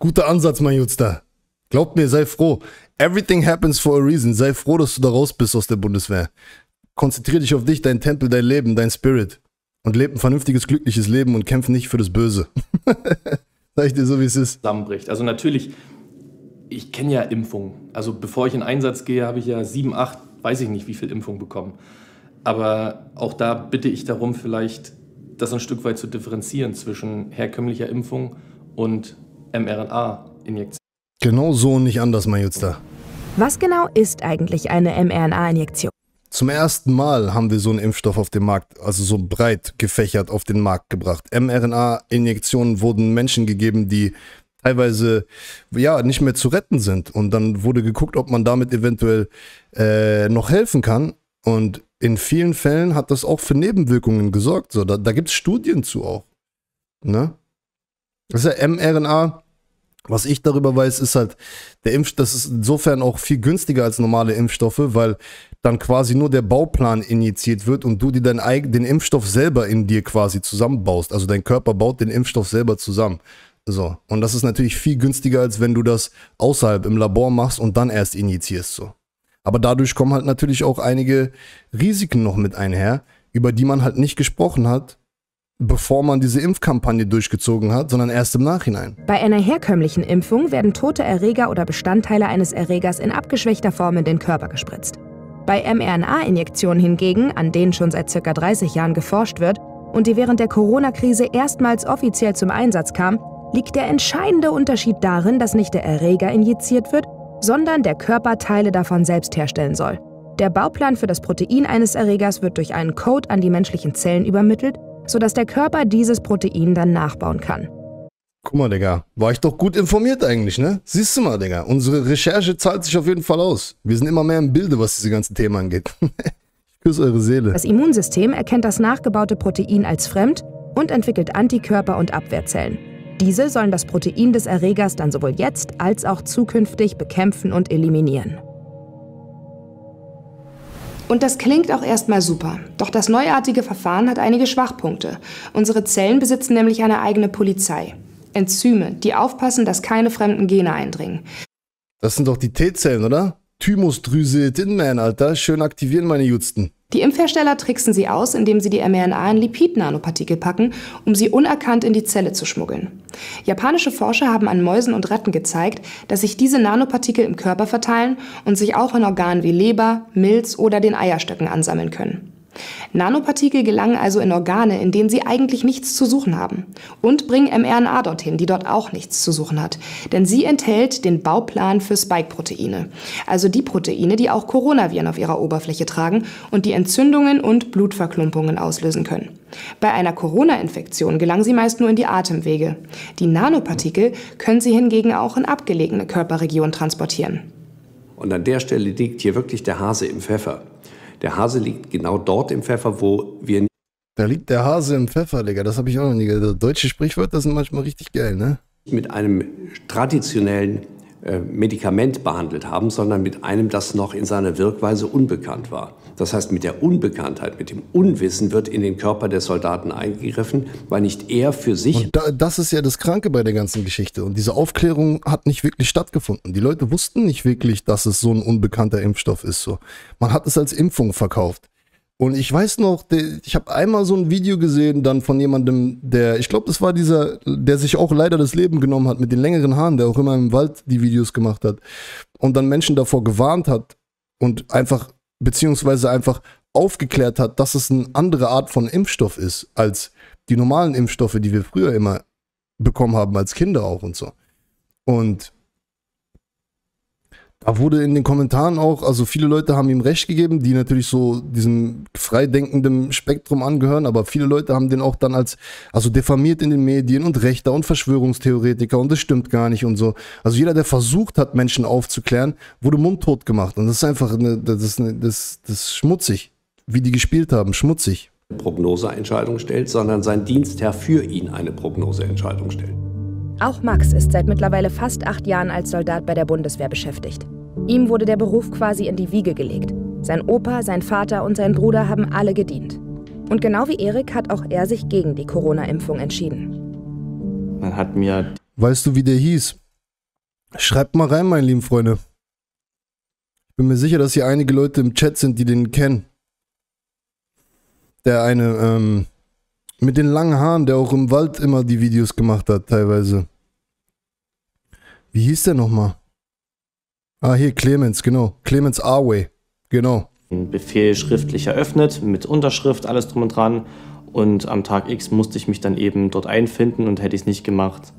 Guter Ansatz, mein Jutster. Glaubt mir, sei froh. Everything happens for a reason. Sei froh, dass du da raus bist aus der Bundeswehr. Konzentrier dich auf dich, dein Tempel, dein Leben, dein Spirit. Und leb ein vernünftiges, glückliches Leben und kämpf nicht für das Böse. Sag ich dir so, wie es ist. Zusammenbricht. Also natürlich, ich kenne ja Impfungen. Also bevor ich in Einsatz gehe, habe ich ja 7, 8, weiß ich nicht, wie viel Impfung bekommen. Aber auch da bitte ich darum, vielleicht das ein Stück weit zu differenzieren zwischen herkömmlicher Impfung und mRNA-Injektion. Genau so und nicht anders, mein Jutster. Was genau ist eigentlich eine mRNA-Injektion? Zum ersten Mal haben wir so einen Impfstoff auf den Markt, also so breit gefächert auf den Markt gebracht. mRNA-Injektionen wurden Menschen gegeben, die teilweise ja nicht mehr zu retten sind. Und dann wurde geguckt, ob man damit eventuell noch helfen kann. Und in vielen Fällen hat das auch für Nebenwirkungen gesorgt. So, da gibt es Studien zu auch. Ne? Das ist ja mRNA. Was ich darüber weiß, ist halt, der Impfstoff, das ist insofern auch viel günstiger als normale Impfstoffe, weil dann quasi nur der Bauplan injiziert wird und du dir den Impfstoff selber in dir quasi zusammenbaust. Also dein Körper baut den Impfstoff selber zusammen. So. Und das ist natürlich viel günstiger, als wenn du das außerhalb im Labor machst und dann erst injizierst. So. Aber dadurch kommen halt natürlich auch einige Risiken noch mit einher, über die man halt nicht gesprochen hat, bevor man diese Impfkampagne durchgezogen hat, sondern erst im Nachhinein. Bei einer herkömmlichen Impfung werden tote Erreger oder Bestandteile eines Erregers in abgeschwächter Form in den Körper gespritzt. Bei mRNA-Injektionen hingegen, an denen schon seit ca. 30 Jahren geforscht wird und die während der Corona-Krise erstmals offiziell zum Einsatz kam, liegt der entscheidende Unterschied darin, dass nicht der Erreger injiziert wird, sondern der Körper Teile davon selbst herstellen soll. Der Bauplan für das Protein eines Erregers wird durch einen Code an die menschlichen Zellen übermittelt, sodass der Körper dieses Protein dann nachbauen kann. Guck mal, Digga, war ich doch gut informiert eigentlich, ne? Siehst du mal, Digga, unsere Recherche zahlt sich auf jeden Fall aus. Wir sind immer mehr im Bilde, was diese ganzen Themen angeht. Ich küsse eure Seele. Das Immunsystem erkennt das nachgebaute Protein als fremd und entwickelt Antikörper und Abwehrzellen. Diese sollen das Protein des Erregers dann sowohl jetzt als auch zukünftig bekämpfen und eliminieren. Und das klingt auch erstmal super. Doch das neuartige Verfahren hat einige Schwachpunkte. Unsere Zellen besitzen nämlich eine eigene Polizei. Enzyme, die aufpassen, dass keine fremden Gene eindringen. Das sind doch die T-Zellen, oder? Thymusdrüse, Tinman, Alter. Schön aktivieren, meine Judsten. Die Impfhersteller tricksen sie aus, indem sie die mRNA in Lipid-Nanopartikel packen, um sie unerkannt in die Zelle zu schmuggeln. Japanische Forscher haben an Mäusen und Ratten gezeigt, dass sich diese Nanopartikel im Körper verteilen und sich auch an Organen wie Leber, Milz oder den Eierstöcken ansammeln können. Nanopartikel gelangen also in Organe, in denen sie eigentlich nichts zu suchen haben. Und bringen mRNA dorthin, die dort auch nichts zu suchen hat. Denn sie enthält den Bauplan für Spike-Proteine. Also die Proteine, die auch Coronaviren auf ihrer Oberfläche tragen und die Entzündungen und Blutverklumpungen auslösen können. Bei einer Corona-Infektion gelangen sie meist nur in die Atemwege. Die Nanopartikel können sie hingegen auch in abgelegene Körperregionen transportieren. Und an der Stelle liegt hier wirklich der Hase im Pfeffer. Der Hase liegt genau dort im Pfeffer, wo wir nicht. Da liegt der Hase im Pfeffer, Digga. Das habe ich auch noch nie gehört. Deutsche Sprichwörter sind manchmal richtig geil, ne? Mit einem traditionellen Medikament behandelt haben, sondern mit einem, das noch in seiner Wirkweise unbekannt war. Das heißt, mit der Unbekanntheit, mit dem Unwissen wird in den Körper der Soldaten eingegriffen, weil nicht er für sich... Und das ist ja das Kranke bei der ganzen Geschichte. Und diese Aufklärung hat nicht wirklich stattgefunden. Die Leute wussten nicht wirklich, dass es so ein unbekannter Impfstoff ist. So. Man hat es als Impfung verkauft. Und ich weiß noch, ich habe einmal so ein Video gesehen dann von jemandem, der, ich glaube, das war dieser, der sich auch leider das Leben genommen hat mit den längeren Haaren, der auch immer im Wald die Videos gemacht hat und dann Menschen davor gewarnt hat und einfach, beziehungsweise einfach aufgeklärt hat, dass es eine andere Art von Impfstoff ist als die normalen Impfstoffe, die wir früher immer bekommen haben, als Kinder auch und so. Und da wurde in den Kommentaren auch, also viele Leute haben ihm recht gegeben, die natürlich so diesem freidenkenden Spektrum angehören, aber viele Leute haben den auch dann als, also diffamiert in den Medien und Rechter und Verschwörungstheoretiker und das stimmt gar nicht und so. Also jeder, der versucht hat, Menschen aufzuklären, wurde mundtot gemacht und das ist einfach, das ist schmutzig, wie die gespielt haben, schmutzig. Prognoseentscheidung stellt, sondern sein Dienstherr für ihn eine Prognoseentscheidung stellt. Auch Max ist seit mittlerweile fast 8 Jahren als Soldat bei der Bundeswehr beschäftigt. Ihm wurde der Beruf quasi in die Wiege gelegt. Sein Opa, sein Vater und sein Bruder haben alle gedient. Und genau wie Erik hat auch er sich gegen die Corona-Impfung entschieden. Man hat mir... Weißt du, wie der hieß? Schreibt mal rein, meine lieben Freunde. Ich bin mir sicher, dass hier einige Leute im Chat sind, die den kennen. Der eine, mit den langen Haaren, der auch im Wald immer die Videos gemacht hat, teilweise. Wie hieß der nochmal? Ah, hier, Clemens, genau. Clemens Arway, genau. Ein Befehl schriftlich eröffnet, mit Unterschrift, alles drum und dran. Und am Tag X musste ich mich dann eben dort einfinden und hätte ich es nicht gemacht,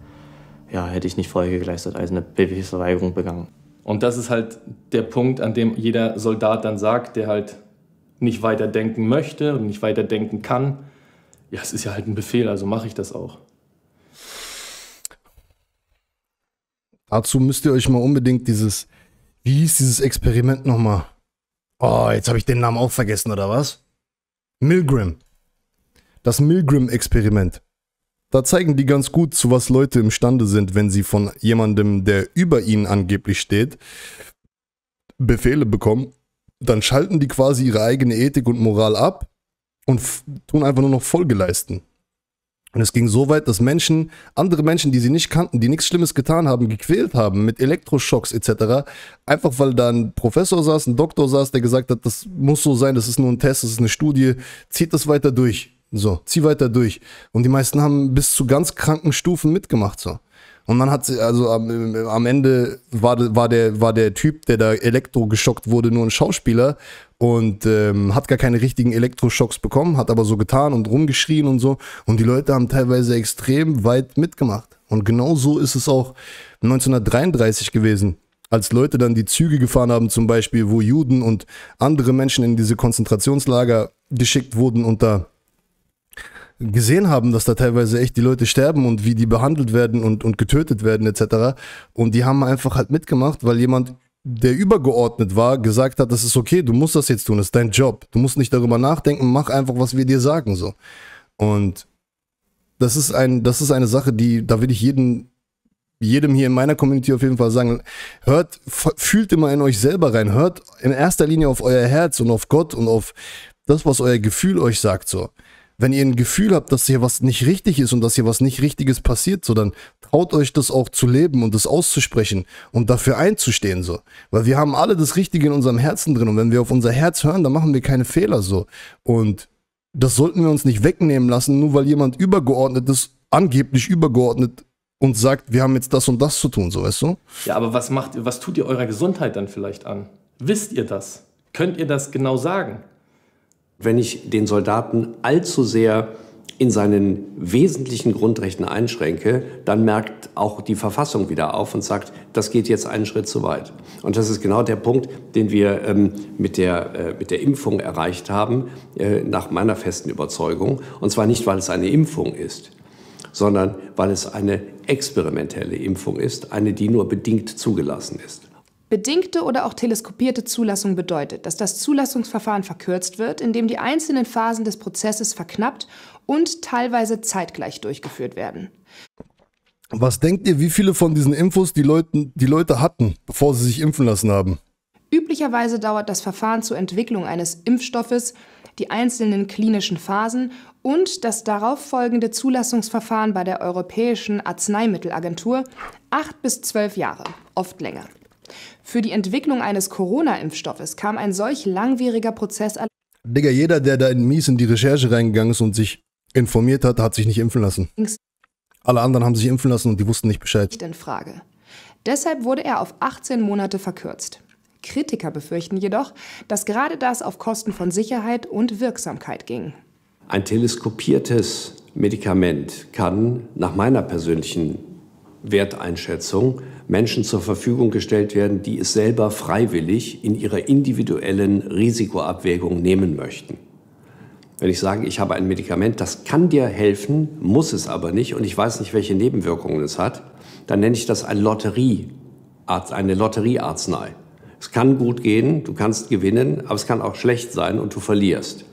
ja, hätte ich nicht Folge geleistet, also eine Befehlsverweigerung begangen. Und das ist halt der Punkt, an dem jeder Soldat dann sagt, der halt nicht weiterdenken möchte und nicht weiterdenken kann, ja, es ist ja halt ein Befehl, also mache ich das auch. Dazu müsst ihr euch mal unbedingt dieses, wie hieß dieses Experiment nochmal? Oh, jetzt habe ich den Namen auch vergessen, oder was? Milgram. Das Milgram-Experiment. Da zeigen die ganz gut, zu was Leute imstande sind, wenn sie von jemandem, der über ihnen angeblich steht, Befehle bekommen. Dann schalten die quasi ihre eigene Ethik und Moral ab und tun einfach nur noch Folge leisten. Und es ging so weit, dass Menschen, andere Menschen, die sie nicht kannten, die nichts Schlimmes getan haben, gequält haben mit Elektroschocks etc. Einfach weil da ein Professor saß, ein Doktor saß, der gesagt hat, das muss so sein, das ist nur ein Test, das ist eine Studie, zieht das weiter durch. So, zieh weiter durch. Und die meisten haben bis zu ganz kranken Stufen mitgemacht, so. Und man hat, also am Ende war der Typ, der da elektrogeschockt wurde, nur ein Schauspieler und hat gar keine richtigen Elektroschocks bekommen, hat aber so getan und rumgeschrien und so. Und die Leute haben teilweise extrem weit mitgemacht. Und genau so ist es auch 1933 gewesen, als Leute dann die Züge gefahren haben, zum Beispiel, wo Juden und andere Menschen in diese Konzentrationslager geschickt wurden und da gesehen haben, dass da teilweise echt die Leute sterben und wie die behandelt werden und getötet werden etc. Und die haben einfach halt mitgemacht, weil jemand, der übergeordnet war, gesagt hat, das ist okay, du musst das jetzt tun, das ist dein Job. Du musst nicht darüber nachdenken, mach einfach, was wir dir sagen. So. Und das ist eine Sache, die, da will ich jedem hier in meiner Community auf jeden Fall sagen, hört, fühlt immer in euch selber rein, hört in erster Linie auf euer Herz und auf Gott und auf das, was euer Gefühl euch sagt, so. Wenn ihr ein Gefühl habt, dass hier was nicht richtig ist und dass hier was nicht Richtiges passiert, so, dann traut euch das auch zu leben und das auszusprechen und dafür einzustehen, so. Weil wir haben alle das Richtige in unserem Herzen drin und wenn wir auf unser Herz hören, dann machen wir keine Fehler, so. Und das sollten wir uns nicht wegnehmen lassen, nur weil jemand übergeordnet ist, angeblich übergeordnet und sagt, wir haben jetzt das und das zu tun, so, weißt du? Ja, aber was tut ihr eurer Gesundheit dann vielleicht an? Wisst ihr das? Könnt ihr das genau sagen? Wenn ich den Soldaten allzu sehr in seinen wesentlichen Grundrechten einschränke, dann merkt auch die Verfassung wieder auf und sagt, das geht jetzt einen Schritt zu weit. Und das ist genau der Punkt, den wir mit der Impfung erreicht haben, nach meiner festen Überzeugung. Und zwar nicht, weil es eine Impfung ist, sondern weil es eine experimentelle Impfung ist, eine, die nur bedingt zugelassen ist. Bedingte oder auch teleskopierte Zulassung bedeutet, dass das Zulassungsverfahren verkürzt wird, indem die einzelnen Phasen des Prozesses verknappt und teilweise zeitgleich durchgeführt werden. Was denkt ihr, wie viele von diesen Infos die Leute hatten, bevor sie sich impfen lassen haben? Üblicherweise dauert das Verfahren zur Entwicklung eines Impfstoffes, die einzelnen klinischen Phasen und das darauffolgende Zulassungsverfahren bei der Europäischen Arzneimittelagentur 8 bis 12 Jahre, oft länger. Für die Entwicklung eines Corona-Impfstoffes kam ein solch langwieriger Prozess an. Digga, jeder, der da mies in die Recherche reingegangen ist und sich informiert hat, hat sich nicht impfen lassen. Alle anderen haben sich impfen lassen und die wussten nicht Bescheid. Nicht in Frage. Deshalb wurde er auf 18 Monate verkürzt. Kritiker befürchten jedoch, dass gerade das auf Kosten von Sicherheit und Wirksamkeit ging. Ein teleskopiertes Medikament kann nach meiner persönlichen Werteinschätzung Menschen zur Verfügung gestellt werden, die es selber freiwillig in ihrer individuellen Risikoabwägung nehmen möchten. Wenn ich sage, ich habe ein Medikament, das kann dir helfen, muss es aber nicht und ich weiß nicht, welche Nebenwirkungen es hat, dann nenne ich das eine Lotteriearznei. Es kann gut gehen, du kannst gewinnen, aber es kann auch schlecht sein und du verlierst.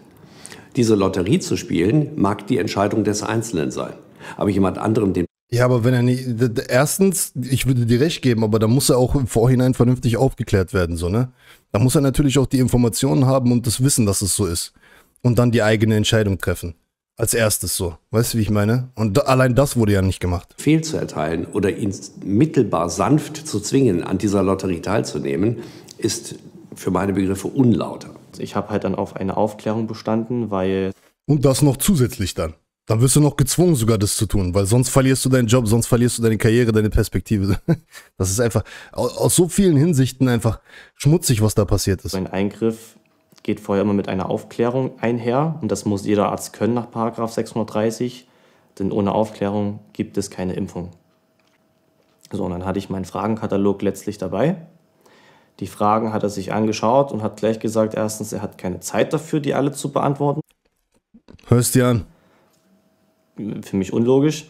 Diese Lotterie zu spielen, mag die Entscheidung des Einzelnen sein, aber jemand anderem den... Ja, aber wenn er nicht, erstens, ich würde dir recht geben, aber da muss er auch im Vorhinein vernünftig aufgeklärt werden, so, ne? Da muss er natürlich auch die Informationen haben und das Wissen, dass es so ist. Und dann die eigene Entscheidung treffen. Als erstes so. Weißt du, wie ich meine? Und allein das wurde ja nicht gemacht. Fehlzuerteilen oder ihn mittelbar sanft zu zwingen, an dieser Lotterie teilzunehmen, ist für meine Begriffe unlauter. Ich habe halt dann auf eine Aufklärung bestanden, weil... Und das noch zusätzlich dann. Dann wirst du noch gezwungen, sogar das zu tun, weil sonst verlierst du deinen Job, sonst verlierst du deine Karriere, deine Perspektive. Das ist einfach aus so vielen Hinsichten einfach schmutzig, was da passiert ist. Ein Eingriff geht vorher immer mit einer Aufklärung einher und das muss jeder Arzt können nach § 630, denn ohne Aufklärung gibt es keine Impfung. So, und dann hatte ich meinen Fragenkatalog letztlich dabei. Die Fragen hat er sich angeschaut und hat gleich gesagt, erstens, er hat keine Zeit dafür, die alle zu beantworten. Hörst dir an. Für mich unlogisch.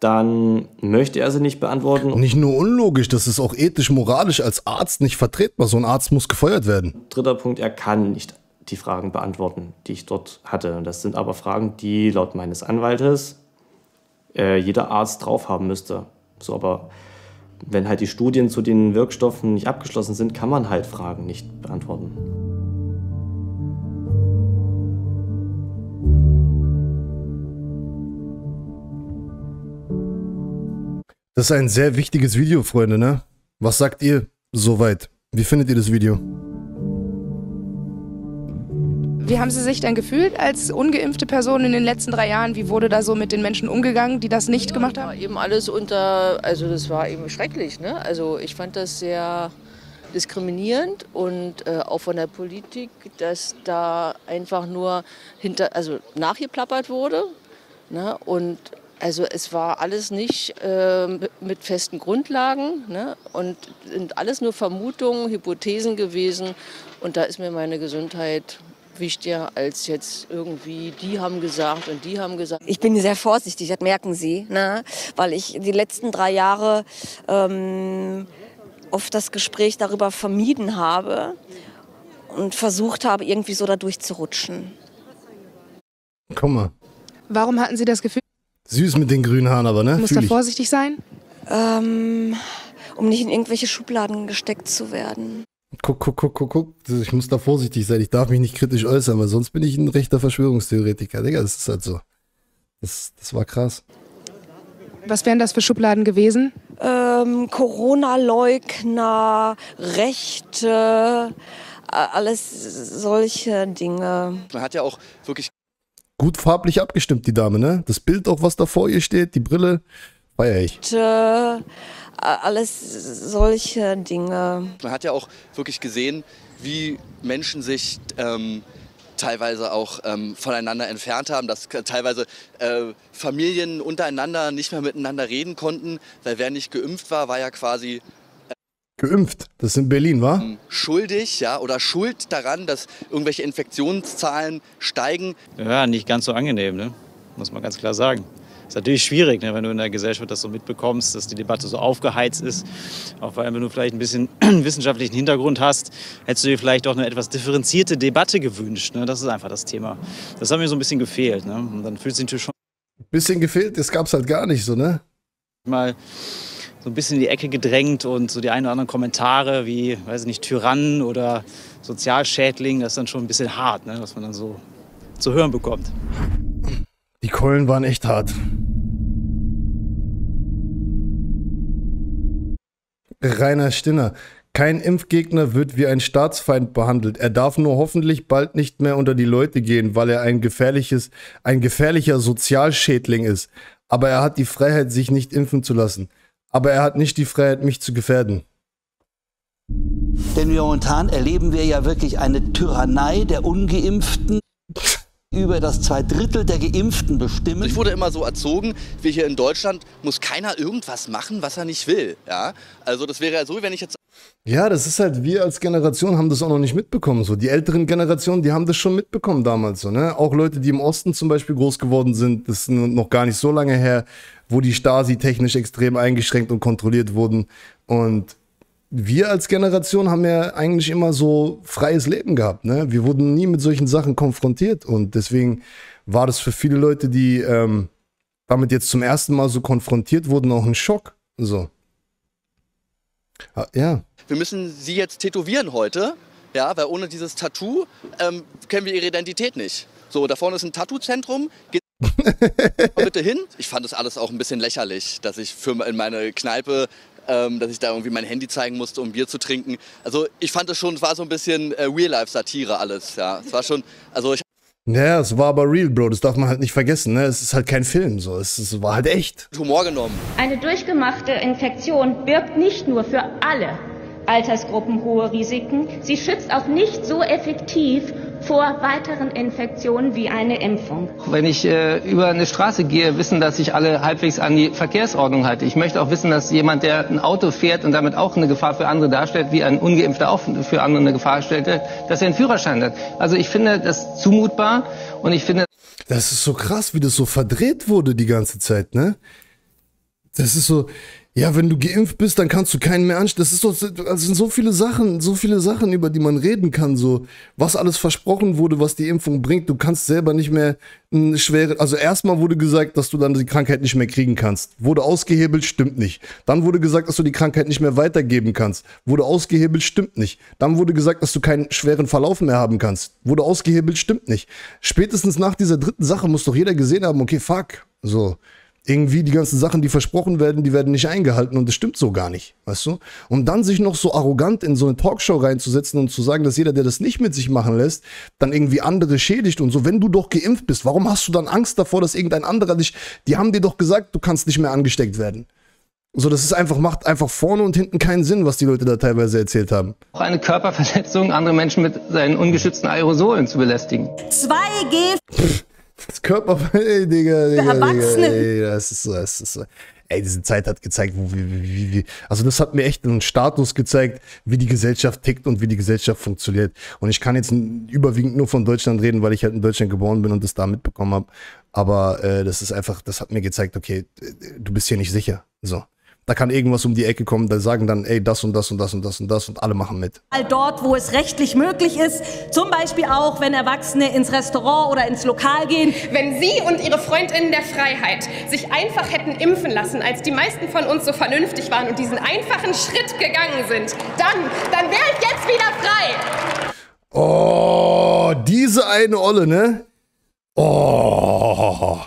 dann möchte er sie nicht beantworten. Nicht nur unlogisch, das ist auch ethisch, moralisch als Arzt nicht vertretbar. So ein Arzt muss gefeuert werden. Dritter Punkt, er kann nicht die Fragen beantworten, die ich dort hatte. Das sind aber Fragen, die laut meines Anwaltes jeder Arzt drauf haben müsste. So, aber wenn halt die Studien zu den Wirkstoffen nicht abgeschlossen sind, kann man halt Fragen nicht beantworten. Das ist ein sehr wichtiges Video, Freunde, ne? Was sagt ihr soweit? Wie findet ihr das Video? Wie haben Sie sich denn gefühlt als ungeimpfte Person in den letzten 3 Jahren? Wie wurde da so mit den Menschen umgegangen, die das nicht gemacht haben? Ja, eben alles unter, also das war eben schrecklich, ne? Also ich fand das sehr diskriminierend und auch von der Politik, dass da einfach nur nachgeplappert wurde, ne? Und also es war alles nicht mit festen Grundlagen, ne? Und sind alles nur Vermutungen, Hypothesen gewesen. Und da ist mir meine Gesundheit wichtiger als jetzt irgendwie, die haben gesagt und die haben gesagt. Ich bin sehr vorsichtig, das merken Sie, ne? Weil ich die letzten 3 Jahre oft das Gespräch darüber vermieden habe und versucht habe, irgendwie so da durchzurutschen. Komm mal. Warum hatten Sie das Gefühl? Süß mit den grünen Haaren aber, ne? Muss da vorsichtig sein? Um nicht in irgendwelche Schubladen gesteckt zu werden. Guck. Ich muss da vorsichtig sein. Ich darf mich nicht kritisch äußern, weil sonst bin ich ein rechter Verschwörungstheoretiker. Digga, das ist halt so. Das war krass. Was wären das für Schubladen gewesen? Corona-Leugner, Rechte, alles solche Dinge. Man hat ja auch wirklich... Gut farblich abgestimmt, die Dame, ne? Das Bild auch, was da vor ihr steht, die Brille, feier ich. Alles solche Dinge. Man hat ja auch wirklich gesehen, wie Menschen sich teilweise auch voneinander entfernt haben, dass teilweise Familien untereinander nicht mehr miteinander reden konnten, weil wer nicht geimpft war, war ja quasi... Geimpft, das ist in Berlin, wa? Schuldig, ja, oder schuld daran, dass irgendwelche Infektionszahlen steigen. Ja, nicht ganz so angenehm, ne? Muss man ganz klar sagen. Ist natürlich schwierig, ne, wenn du in der Gesellschaft das so mitbekommst, dass die Debatte so aufgeheizt ist. Auch vor allem, wenn du vielleicht ein bisschen wissenschaftlichen Hintergrund hast, hättest du dir vielleicht auch eine etwas differenzierte Debatte gewünscht, ne? Das ist einfach das Thema. Das hat mir so ein bisschen gefehlt, ne? Und dann fühlt sich natürlich schon... Ein bisschen gefehlt, das gab's halt gar nicht so, ne? Mal... so ein bisschen in die Ecke gedrängt und so die ein oder anderen Kommentare wie, weiß ich nicht, Tyrann oder Sozialschädling, das ist dann schon ein bisschen hart, ne, was man dann so zu hören bekommt. Die Keulen waren echt hart. Rainer Stinner. Kein Impfgegner wird wie ein Staatsfeind behandelt. Er darf nur hoffentlich bald nicht mehr unter die Leute gehen, weil er ein gefährlicher Sozialschädling ist. Aber er hat die Freiheit, sich nicht impfen zu lassen. Aber er hat nicht die Freiheit, mich zu gefährden. Denn momentan erleben wir ja wirklich eine Tyrannei der Ungeimpften, über das 2/3 der Geimpften bestimmen. Ich wurde immer so erzogen, wie hier in Deutschland muss keiner irgendwas machen, was er nicht will. Ja? Also das wäre ja so, wenn ich jetzt... Ja, das ist halt, wir als Generation haben das auch noch nicht mitbekommen. So. Die älteren Generationen, die haben das schon mitbekommen damals. So, ne? Auch Leute, die im Osten zum Beispiel groß geworden sind, das ist noch gar nicht so lange her, wo die Stasi technisch extrem eingeschränkt und kontrolliert wurden. Und wir als Generation haben ja eigentlich immer so freies Leben gehabt, ne? Wir wurden nie mit solchen Sachen konfrontiert. Und deswegen war das für viele Leute, die damit jetzt zum ersten Mal so konfrontiert wurden, auch ein Schock. So. Ja. Wir müssen sie jetzt tätowieren heute, ja, weil ohne dieses Tattoo kennen wir ihre Identität nicht. So, da vorne ist ein Tattoo-Zentrum. Bitte hin. Ich fand das alles auch ein bisschen lächerlich, dass ich in meine Kneipe, dass ich da irgendwie mein Handy zeigen musste, um Bier zu trinken. Also ich fand das schon, es war so ein bisschen Real-Life-Satire alles, ja. Es war schon, also ich... Naja, es war aber real, Bro, das darf man halt nicht vergessen, ne? Es ist halt kein Film, so. Es war halt echt. Humor genommen. Eine durchgemachte Infektion birgt nicht nur für alle Altersgruppen hohe Risiken, sie schützt auch nicht so effektiv vor weiteren Infektionen wie eine Impfung. Wenn ich über eine Straße gehe, wissen, dass sich alle halbwegs an die Verkehrsordnung halten. Ich möchte auch wissen, dass jemand, der ein Auto fährt und damit auch eine Gefahr für andere darstellt, wie ein Ungeimpfter auch für andere eine Gefahr stellte, dass er einen Führerschein hat. Also ich finde das zumutbar und ich finde... Das ist so krass, wie das so verdreht wurde die ganze Zeit, ne? Das ist so, ja, wenn du geimpft bist, dann kannst du keinen mehr anstecken. Das ist doch, also sind so viele Sachen, über die man reden kann, so. Was alles versprochen wurde, was die Impfung bringt, du kannst selber nicht mehr eine schwere, also erstmal wurde gesagt, dass du dann die Krankheit nicht mehr kriegen kannst. Wurde ausgehebelt, stimmt nicht. Dann wurde gesagt, dass du die Krankheit nicht mehr weitergeben kannst. Wurde ausgehebelt, stimmt nicht. Dann wurde gesagt, dass du keinen schweren Verlauf mehr haben kannst. Wurde ausgehebelt, stimmt nicht. Spätestens nach dieser dritten Sache muss doch jeder gesehen haben, okay, fuck, so. Irgendwie die ganzen Sachen, die versprochen werden, die werden nicht eingehalten und das stimmt so gar nicht, weißt du? Und dann sich noch so arrogant in so eine Talkshow reinzusetzen und zu sagen, dass jeder, der das nicht mit sich machen lässt, dann irgendwie andere schädigt und so. Wenn du doch geimpft bist, warum hast du dann Angst davor, dass irgendein anderer dich, die haben dir doch gesagt, du kannst nicht mehr angesteckt werden. So, das ist einfach, macht einfach vorne und hinten keinen Sinn, was die Leute da teilweise erzählt haben. Auch eine Körperverletzung, andere Menschen mit seinen ungeschützten Aerosolen zu belästigen. 2G... Pff. Das Körper, ey, Digga, ey, das ist so. Ey, diese Zeit hat gezeigt, also das hat mir echt einen Status gezeigt, wie die Gesellschaft tickt und wie die Gesellschaft funktioniert. Und ich kann jetzt überwiegend nur von Deutschland reden, weil ich halt in Deutschland geboren bin und das da mitbekommen habe. Aber das ist einfach, das hat mir gezeigt, okay, du bist hier nicht sicher. So. Da kann irgendwas um die Ecke kommen, da sagen dann, ey, das und das und das und das und das und alle machen mit. Dort, wo es rechtlich möglich ist, zum Beispiel auch, wenn Erwachsene ins Restaurant oder ins Lokal gehen. Wenn Sie und Ihre Freundinnen der Freiheit sich einfach hätten impfen lassen, als die meisten von uns so vernünftig waren und diesen einfachen Schritt gegangen sind, dann wäre ich jetzt wieder frei. Oh, diese eine Olle, ne? Oh.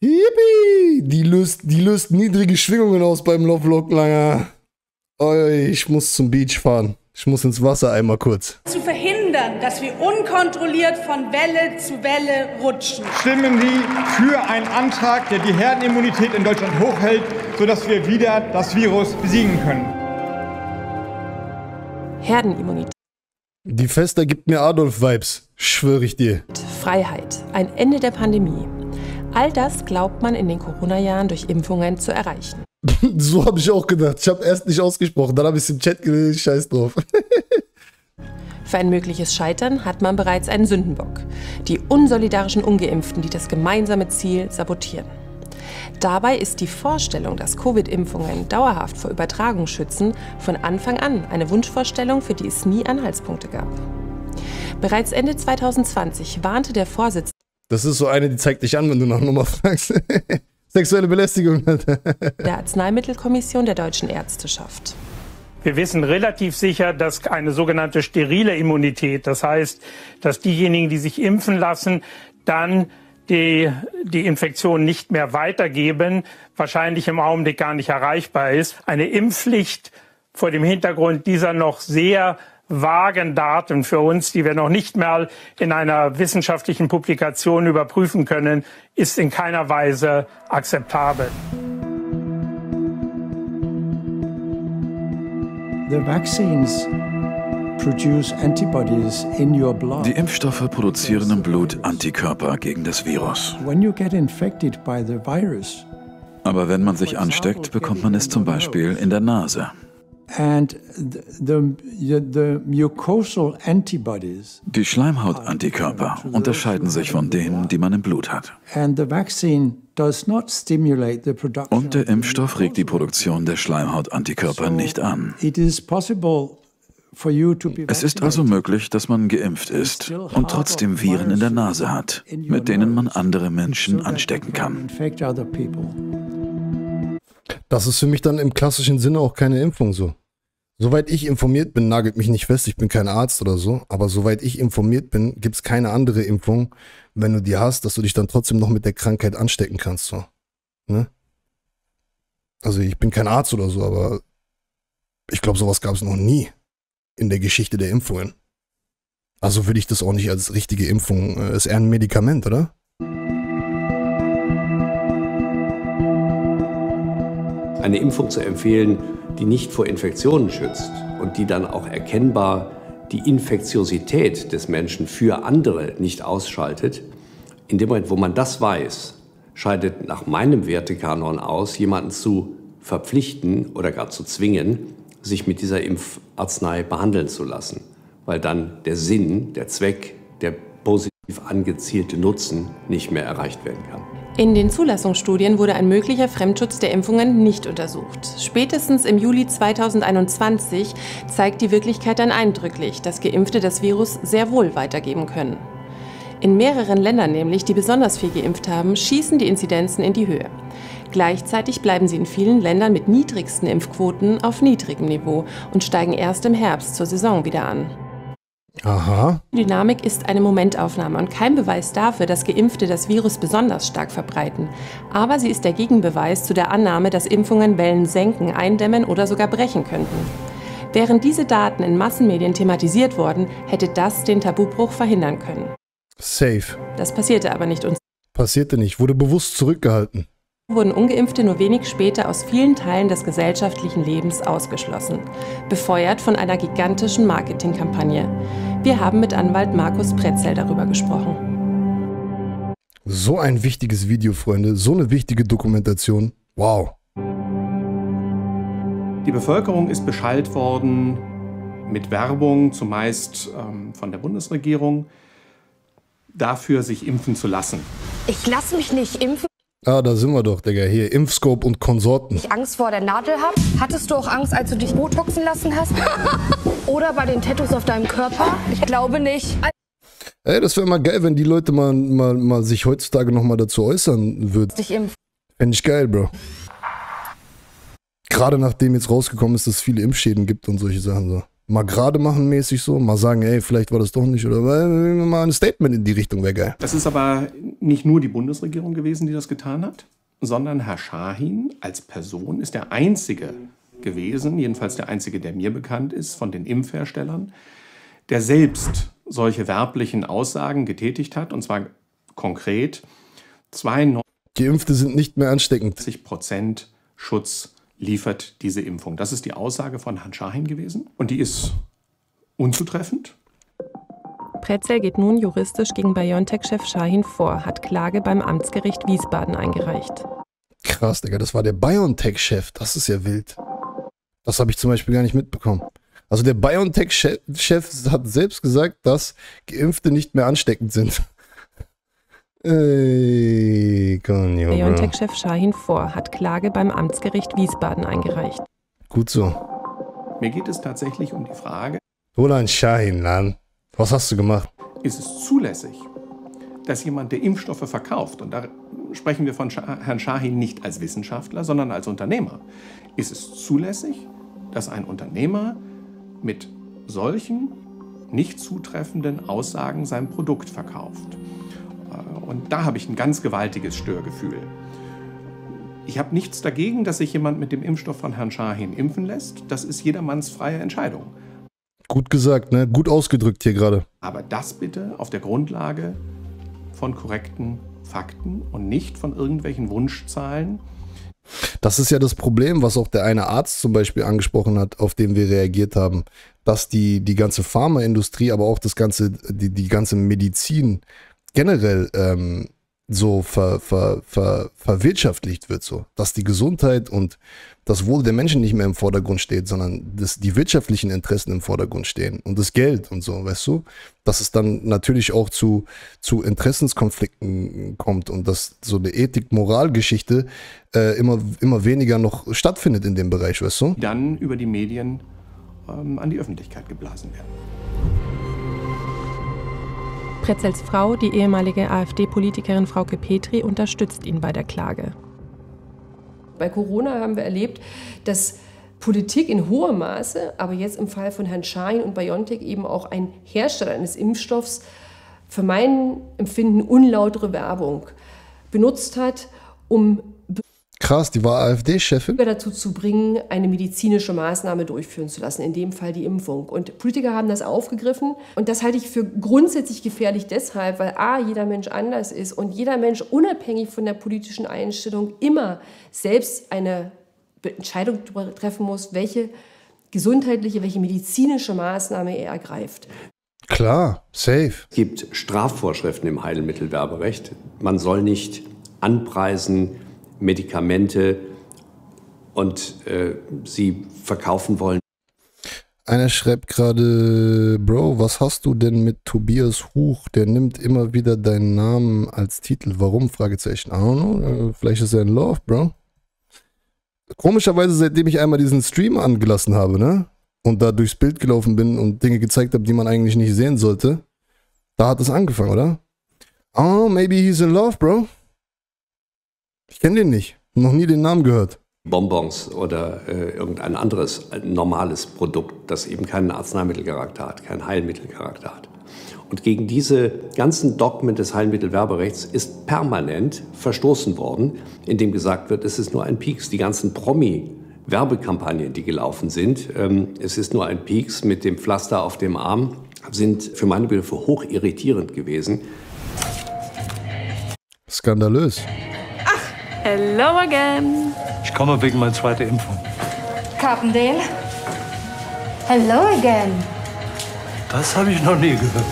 Yippie! Die löst niedrige Schwingungen aus beim Lovelock, Langer. Oh, ich muss zum Beach fahren. Ich muss ins Wasser einmal kurz. Zu verhindern, dass wir unkontrolliert von Welle zu Welle rutschen. Stimmen Sie für einen Antrag, der die Herdenimmunität in Deutschland hochhält, sodass wir wieder das Virus besiegen können. Herdenimmunität. Die Festa gibt mir Adolf-Vibes, schwöre ich dir. Freiheit, ein Ende der Pandemie. All das glaubt man in den Corona-Jahren durch Impfungen zu erreichen. So habe ich auch gedacht. Ich habe erst nicht ausgesprochen, dann habe ich es im Chat gelesen, scheiß drauf. Für ein mögliches Scheitern hat man bereits einen Sündenbock. Die unsolidarischen Ungeimpften, die das gemeinsame Ziel sabotieren. Dabei ist die Vorstellung, dass Covid-Impfungen dauerhaft vor Übertragung schützen, von Anfang an eine Wunschvorstellung, für die es nie Anhaltspunkte gab. Bereits Ende 2020 warnte der Vorsitzende. Das ist so eine, die zeigt dich an, wenn du nach Nummer fragst. Sexuelle Belästigung. Der Arzneimittelkommission der Deutschen Ärzteschaft. Wir wissen relativ sicher, dass eine sogenannte sterile Immunität, das heißt, dass diejenigen, die sich impfen lassen, dann die Infektion nicht mehr weitergeben, wahrscheinlich im Augenblick gar nicht erreichbar ist. Eine Impfpflicht vor dem Hintergrund dieser noch sehr vagen Daten für uns, die wir noch nicht mal in einer wissenschaftlichen Publikation überprüfen können, ist in keiner Weise akzeptabel. Die Impfstoffe produzieren im Blut Antikörper gegen das Virus. Aber wenn man sich ansteckt, bekommt man es zum Beispiel in der Nase. Die Schleimhautantikörper unterscheiden sich von denen, die man im Blut hat. Und der Impfstoff regt die Produktion der Schleimhautantikörper nicht an. Es ist also möglich, dass man geimpft ist und trotzdem Viren in der Nase hat, mit denen man andere Menschen anstecken kann. Das ist für mich dann im klassischen Sinne auch keine Impfung so. Soweit ich informiert bin, nagelt mich nicht fest, ich bin kein Arzt oder so, aber soweit ich informiert bin, gibt es keine andere Impfung, wenn du die hast, dass du dich dann trotzdem noch mit der Krankheit anstecken kannst. So. Ne? Also ich bin kein Arzt oder so, aber ich glaube, sowas gab es noch nie in der Geschichte der Impfungen. Also würde ich das auch nicht als richtige Impfung, ist eher ein Medikament, oder? Eine Impfung zu empfehlen, die nicht vor Infektionen schützt und die dann auch erkennbar die Infektiosität des Menschen für andere nicht ausschaltet. In dem Moment, wo man das weiß, scheidet nach meinem Wertekanon aus, jemanden zu verpflichten oder gar zu zwingen, sich mit dieser Impfarznei behandeln zu lassen. Weil dann der Sinn, der Zweck, der positiv angezielte Nutzen nicht mehr erreicht werden kann. In den Zulassungsstudien wurde ein möglicher Fremdschutz der Impfungen nicht untersucht. Spätestens im Juli 2021 zeigt die Wirklichkeit dann eindrücklich, dass Geimpfte das Virus sehr wohl weitergeben können. In mehreren Ländern nämlich, die besonders viel geimpft haben, schießen die Inzidenzen in die Höhe. Gleichzeitig bleiben sie in vielen Ländern mit niedrigsten Impfquoten auf niedrigem Niveau und steigen erst im Herbst zur Saison wieder an. Aha. Die Dynamik ist eine Momentaufnahme und kein Beweis dafür, dass Geimpfte das Virus besonders stark verbreiten. Aber sie ist der Gegenbeweis zu der Annahme, dass Impfungen Wellen senken, eindämmen oder sogar brechen könnten. Wären diese Daten in Massenmedien thematisiert worden, hätte das den Tabubruch verhindern können. Safe. Das passierte aber nicht. Passierte nicht, wurde bewusst zurückgehalten. Wurden Ungeimpfte nur wenig später aus vielen Teilen des gesellschaftlichen Lebens ausgeschlossen. Befeuert von einer gigantischen Marketingkampagne. Wir haben mit Anwalt Markus Pretzel darüber gesprochen. So ein wichtiges Video, Freunde. So eine wichtige Dokumentation. Wow. Die Bevölkerung ist beschallt worden mit Werbung, zumeist von der Bundesregierung, dafür, sich impfen zu lassen. Ich lasse mich nicht impfen. Ah, da sind wir doch, Digga. Hier, Impfscope und Konsorten. Ich Angst vor der Nadel hab. Hattest du auch Angst, als du dich botoxen lassen hast? Oder bei den Tattoos auf deinem Körper? Ich glaube nicht. Ey, das wäre mal geil, wenn die Leute mal sich heutzutage nochmal dazu äußern würden. Fände ich geil, Bro. Gerade nachdem jetzt rausgekommen ist, dass es viele Impfschäden gibt und solche Sachen so. Mal gerade machen mäßig so, mal sagen, ey, vielleicht war das doch nicht, oder mal ein Statement in die Richtung wäre geil. Das ist aber nicht nur die Bundesregierung gewesen, die das getan hat, sondern Herr Şahin als Person ist der Einzige gewesen, jedenfalls der Einzige, der mir bekannt ist, von den Impfherstellern, der selbst solche werblichen Aussagen getätigt hat, und zwar konkret 92%. Geimpfte sind nicht mehr ansteckend. 90% Schutz liefert diese Impfung. Das ist die Aussage von Herrn Şahin gewesen und die ist unzutreffend. Pretzel geht nun juristisch gegen BioNTech-Chef Şahin vor, hat Klage beim Amtsgericht Wiesbaden eingereicht. Krass, Digga, das war der BioNTech-Chef, das ist ja wild. Das habe ich zum Beispiel gar nicht mitbekommen. Also der BioNTech-Chef hat selbst gesagt, dass Geimpfte nicht mehr ansteckend sind. Ey, BioNTech-Chef Şahin hat Klage beim Amtsgericht Wiesbaden eingereicht. Gut so. Mir geht es tatsächlich um die Frage. Roland Şahin, Mann. Was hast du gemacht? Ist es zulässig, dass jemand, der Impfstoffe verkauft, und da sprechen wir von Herrn Şahin nicht als Wissenschaftler, sondern als Unternehmer. Ist es zulässig, dass ein Unternehmer mit solchen nicht zutreffenden Aussagen sein Produkt verkauft? Und da habe ich ein ganz gewaltiges Störgefühl. Ich habe nichts dagegen, dass sich jemand mit dem Impfstoff von Herrn Şahin impfen lässt. Das ist jedermanns freie Entscheidung. Gut gesagt, ne? Gut ausgedrückt hier gerade. Aber das bitte auf der Grundlage von korrekten Fakten und nicht von irgendwelchen Wunschzahlen. Das ist ja das Problem, was auch der eine Arzt zum Beispiel angesprochen hat, auf den wir reagiert haben. Dass die ganze Pharmaindustrie, aber auch das ganze, die ganze Medizin generell so verwirtschaftlicht wird, so dass die Gesundheit und das Wohl der Menschen nicht mehr im Vordergrund steht, sondern dass die wirtschaftlichen Interessen im Vordergrund stehen und das Geld und so, weißt du, dass es dann natürlich auch zu Interessenskonflikten kommt und dass so eine Ethik-Moral-Geschichte immer weniger noch stattfindet in dem Bereich, weißt du? Dann über die Medien an die Öffentlichkeit geblasen werden. Pretzels Frau, die ehemalige AfD-Politikerin Frauke Petri, unterstützt ihn bei der Klage. Bei Corona haben wir erlebt, dass Politik in hohem Maße, aber jetzt im Fall von Herrn Şahin und BioNTech eben auch ein Hersteller eines Impfstoffs, für mein Empfinden unlautere Werbung benutzt hat, um Krass, die war AfD-Chefin. Dazu zu bringen, eine medizinische Maßnahme durchführen zu lassen, in dem Fall die Impfung. Und Politiker haben das aufgegriffen und das halte ich für grundsätzlich gefährlich deshalb, weil a, jeder Mensch anders ist und jeder Mensch unabhängig von der politischen Einstellung immer selbst eine Entscheidung treffen muss, welche gesundheitliche, welche medizinische Maßnahme er ergreift. Klar, safe. Es gibt Strafvorschriften im Heilmittelwerberecht. Man soll nicht anpreisen, Medikamente und sie verkaufen wollen. Einer schreibt gerade, Bro, was hast du denn mit Tobias Huch? Der nimmt immer wieder deinen Namen als Titel. Warum? Fragezeichen. I don't know. Vielleicht ist er in Love, Bro. Komischerweise, seitdem ich einmal diesen Stream angelassen habe, ne? Und da durchs Bild gelaufen bin und Dinge gezeigt habe, die man eigentlich nicht sehen sollte. Da hat es angefangen, oder? Oh, maybe he's in love, bro. Ich kenne den nicht. Noch nie den Namen gehört. Bonbons oder irgendein anderes normales Produkt, das eben keinen Arzneimittelcharakter hat, keinen Heilmittelcharakter hat. Und gegen diese ganzen Dogmen des Heilmittelwerberechts ist permanent verstoßen worden, indem gesagt wird, es ist nur ein Pieks. Die ganzen Promi-Werbekampagnen, die gelaufen sind, es ist nur ein Pieks mit dem Pflaster auf dem Arm, sind für meine Begriffe hoch irritierend gewesen. Skandalös. Ach, hello again. Ich komme wegen meiner zweiten Impfung. Carpendale. Hello again. Das habe ich noch nie gehört.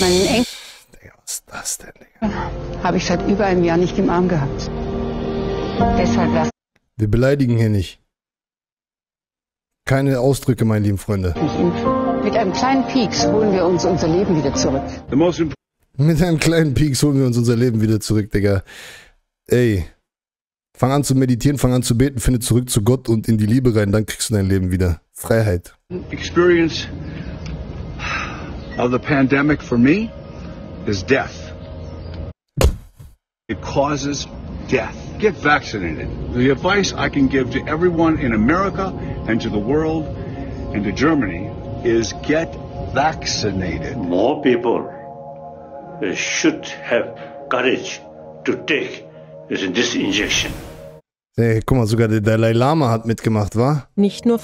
Digga, was ist das denn, Digga? Habe ich seit über einem Jahr nicht im Arm gehabt. Deshalb das. Wir beleidigen hier nicht. Keine Ausdrücke, meine lieben Freunde. Mit einem kleinen Pieks holen wir uns unser Leben wieder zurück. Mit einem kleinen Pieks holen wir uns unser Leben wieder zurück, Digga. Ey. Fang an zu meditieren, fang an zu beten, finde zurück zu Gott und in die Liebe rein, dann kriegst du dein Leben wieder. Freiheit. Experience of the pandemic for me is death. It causes death. Get vaccinated. The advice I can give to everyone in America and to the world and to Germany is get vaccinated. More people should have courage to take this injection. Hey, guck mal, sogar der Dalai Lama hat mitgemacht, wa? Nicht nur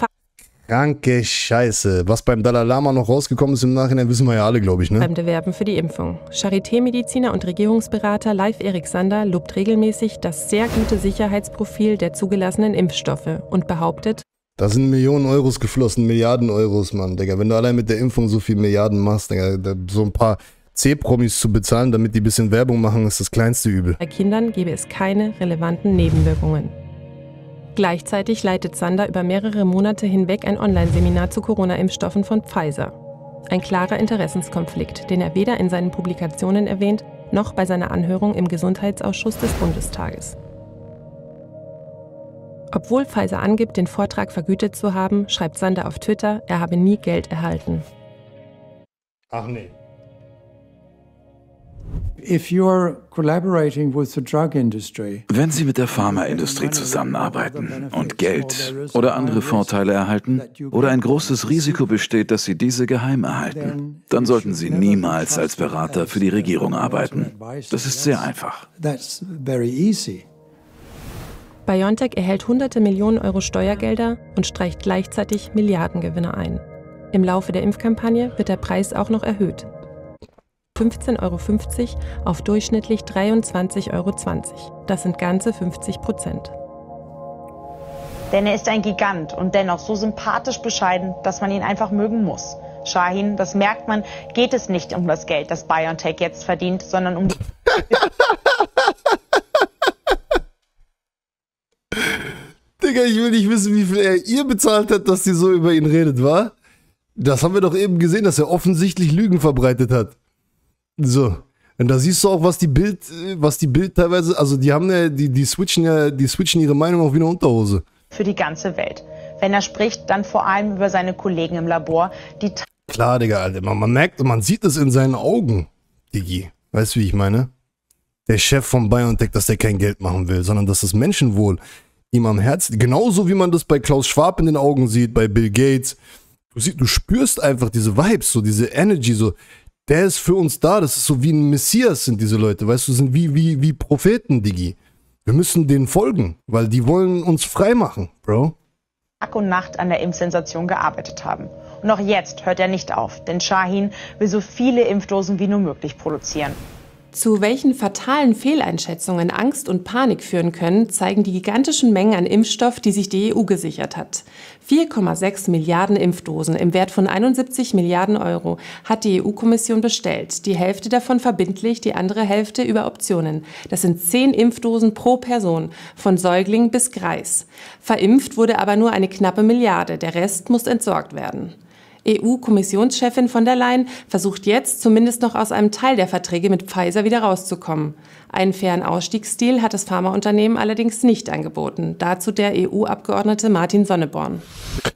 kranke Scheiße. Was beim Dalai Lama noch rausgekommen ist im Nachhinein, wissen wir ja alle, glaube ich, ne? Fremde werben für die Impfung. Charité-Mediziner und Regierungsberater Leif Erik Sander lobt regelmäßig das sehr gute Sicherheitsprofil der zugelassenen Impfstoffe und behauptet, da sind Millionen Euros geflossen, Milliarden Euros, Mann, Digga. Wenn du allein mit der Impfung so viel Milliarden machst, Digga, so ein paar C-Promis zu bezahlen, damit die ein bisschen Werbung machen, ist das kleinste Übel. Bei Kindern gäbe es keine relevanten Nebenwirkungen. Gleichzeitig leitet Sander über mehrere Monate hinweg ein Online-Seminar zu Corona-Impfstoffen von Pfizer. Ein klarer Interessenskonflikt, den er weder in seinen Publikationen erwähnt, noch bei seiner Anhörung im Gesundheitsausschuss des Bundestages. Obwohl Pfizer angibt, den Vortrag vergütet zu haben, schreibt Sander auf Twitter, er habe nie Geld erhalten. Ach nee. Wenn Sie mit der Pharmaindustrie zusammenarbeiten und Geld oder andere Vorteile erhalten oder ein großes Risiko besteht, dass Sie diese geheim erhalten, dann sollten Sie niemals als Berater für die Regierung arbeiten. Das ist sehr einfach. BioNTech erhält hunderte Millionen Euro Steuergelder und streicht gleichzeitig Milliardengewinne ein. Im Laufe der Impfkampagne wird der Preis auch noch erhöht. 15,50 € auf durchschnittlich 23,20 €. Das sind ganze 50%. Denn er ist ein Gigant und dennoch so sympathisch bescheiden, dass man ihn einfach mögen muss. Shahin, das merkt man, geht es nicht um das Geld, das BioNTech jetzt verdient, sondern um die... Digga, ich will nicht wissen, wie viel er ihr bezahlt hat, dass sie so über ihn redet, wa? Das haben wir doch eben gesehen, dass er offensichtlich Lügen verbreitet hat. So, und da siehst du auch, was die Bild teilweise, also die haben ja, die switchen ihre Meinung auch wie eine Unterhose. Für die ganze Welt. Wenn er spricht, dann vor allem über seine Kollegen im Labor, die... Klar, Digga, Alter, man merkt und man sieht es in seinen Augen, Digi. Weißt du, wie ich meine? Der Chef von BioNTech, dass der kein Geld machen will, sondern dass das Menschenwohl ihm am Herzen... Genauso wie man das bei Klaus Schwab in den Augen sieht, bei Bill Gates. Du spürst einfach diese Vibes, so diese Energy, so... Der ist für uns da, das ist so wie ein Messias sind diese Leute, weißt du, sind wie Propheten, Digi. Wir müssen denen folgen, weil die wollen uns frei machen, Bro. Tag und Nacht an der Impfsensation gearbeitet haben. Und auch jetzt hört er nicht auf, denn Shahin will so viele Impfdosen wie nur möglich produzieren. Zu welchen fatalen Fehleinschätzungen Angst und Panik führen können, zeigen die gigantischen Mengen an Impfstoff, die sich die EU gesichert hat. 4,6 Milliarden Impfdosen im Wert von 71 Milliarden Euro hat die EU-Kommission bestellt, die Hälfte davon verbindlich, die andere Hälfte über Optionen. Das sind 10 Impfdosen pro Person, von Säugling bis Greis. Verimpft wurde aber nur eine knappe Milliarde, der Rest muss entsorgt werden. EU-Kommissionschefin von der Leyen versucht jetzt, zumindest noch aus einem Teil der Verträge mit Pfizer wieder rauszukommen. Einen fairen Ausstiegsstil hat das Pharmaunternehmen allerdings nicht angeboten. Dazu der EU-Abgeordnete Martin Sonneborn.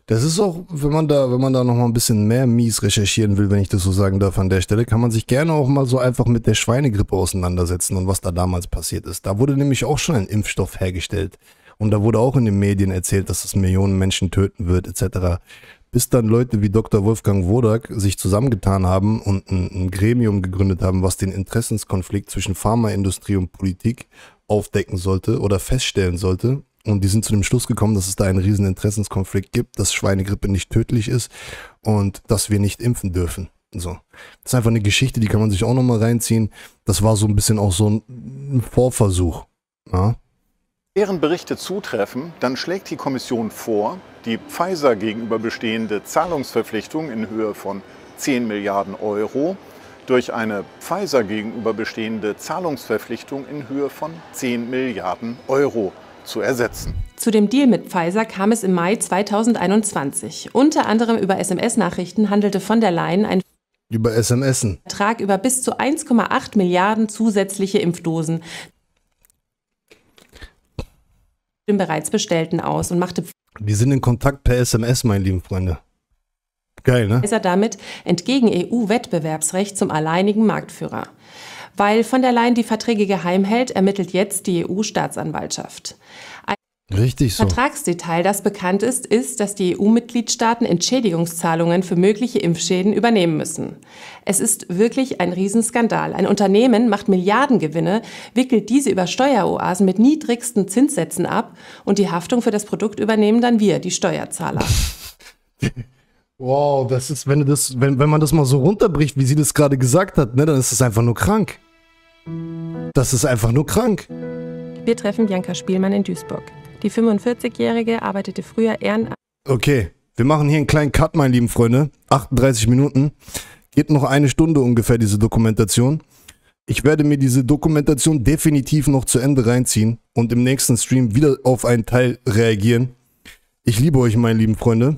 Das ist auch, wenn man da noch mal ein bisschen mehr mies recherchieren will, wenn ich das so sagen darf an der Stelle, kann man sich gerne auch mal so einfach mit der Schweinegrippe auseinandersetzen und was da damals passiert ist. Da wurde nämlich auch schon ein Impfstoff hergestellt. Und da wurde auch in den Medien erzählt, dass es Millionen Menschen töten wird, etc., bis dann Leute wie Dr. Wolfgang Wodak sich zusammengetan haben und ein Gremium gegründet haben, was den Interessenskonflikt zwischen Pharmaindustrie und Politik aufdecken sollte oder feststellen sollte. Und die sind zu dem Schluss gekommen, dass es da einen riesen Interessenskonflikt gibt, dass Schweinegrippe nicht tödlich ist und dass wir nicht impfen dürfen. So. Das ist einfach eine Geschichte, die kann man sich auch nochmal reinziehen. Das war so ein bisschen auch so ein Vorversuch. Ja? Während Berichte zutreffen, dann schlägt die Kommission vor, die Pfizer gegenüber bestehende Zahlungsverpflichtung in Höhe von 10 Milliarden Euro durch eine Pfizer gegenüber bestehende Zahlungsverpflichtung in Höhe von 10 Milliarden Euro zu ersetzen. Zu dem Deal mit Pfizer kam es im Mai 2021. Unter anderem über SMS-Nachrichten handelte von der Leyen ein Vertrag über bis zu 1,8 Milliarden zusätzliche Impfdosen dem bereits bestellten aus und machte Die sind in Kontakt per SMS, meine lieben Freunde. Geil, ne? Ist er damit entgegen EU-Wettbewerbsrecht zum alleinigen Marktführer. Weil von der Leyen die Verträge geheim hält, ermittelt jetzt die EU-Staatsanwaltschaft. Richtig so. Vertragsdetail, das bekannt ist, ist, dass die EU-Mitgliedstaaten Entschädigungszahlungen für mögliche Impfschäden übernehmen müssen. Es ist wirklich ein Riesenskandal. Ein Unternehmen macht Milliardengewinne, wickelt diese über Steueroasen mit niedrigsten Zinssätzen ab und die Haftung für das Produkt übernehmen dann wir, die Steuerzahler. Wow, das ist, wenn man das mal so runterbricht, wie sie das gerade gesagt hat, ne, dann ist das einfach nur krank. Das ist einfach nur krank. Wir treffen Bianca Spielmann in Duisburg. Die 45-Jährige arbeitete früher ehrenamtlich. Okay, wir machen hier einen kleinen Cut, meine lieben Freunde. 38 Minuten. Geht noch eine Stunde ungefähr, diese Dokumentation. Ich werde mir diese Dokumentation definitiv noch zu Ende reinziehen und im nächsten Stream wieder auf einen Teil reagieren. Ich liebe euch, meine lieben Freunde.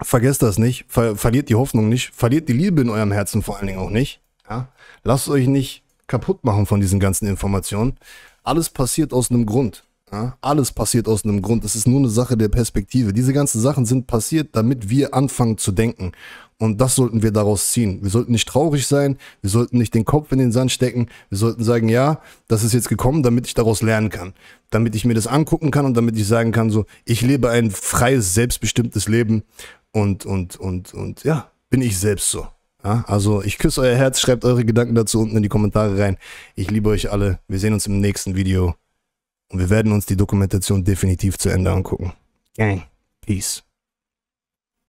Vergesst das nicht. Verliert die Hoffnung nicht. Verliert die Liebe in eurem Herzen vor allen Dingen auch nicht. Ja? Lasst euch nicht kaputt machen von diesen ganzen Informationen. Alles passiert aus einem Grund. Ja, alles passiert aus einem Grund. Es ist nur eine Sache der Perspektive. Diese ganzen Sachen sind passiert, damit wir anfangen zu denken. Und das sollten wir daraus ziehen. Wir sollten nicht traurig sein. Wir sollten nicht den Kopf in den Sand stecken. Wir sollten sagen, ja, das ist jetzt gekommen, damit ich daraus lernen kann. Damit ich mir das angucken kann und damit ich sagen kann, so, ich lebe ein freies, selbstbestimmtes Leben. Und ja, bin ich selbst so. Ja, also ich küsse euer Herz. Schreibt eure Gedanken dazu unten in die Kommentare rein. Ich liebe euch alle. Wir sehen uns im nächsten Video. Und wir werden uns die Dokumentation definitiv zu Ende angucken. Gang. Peace.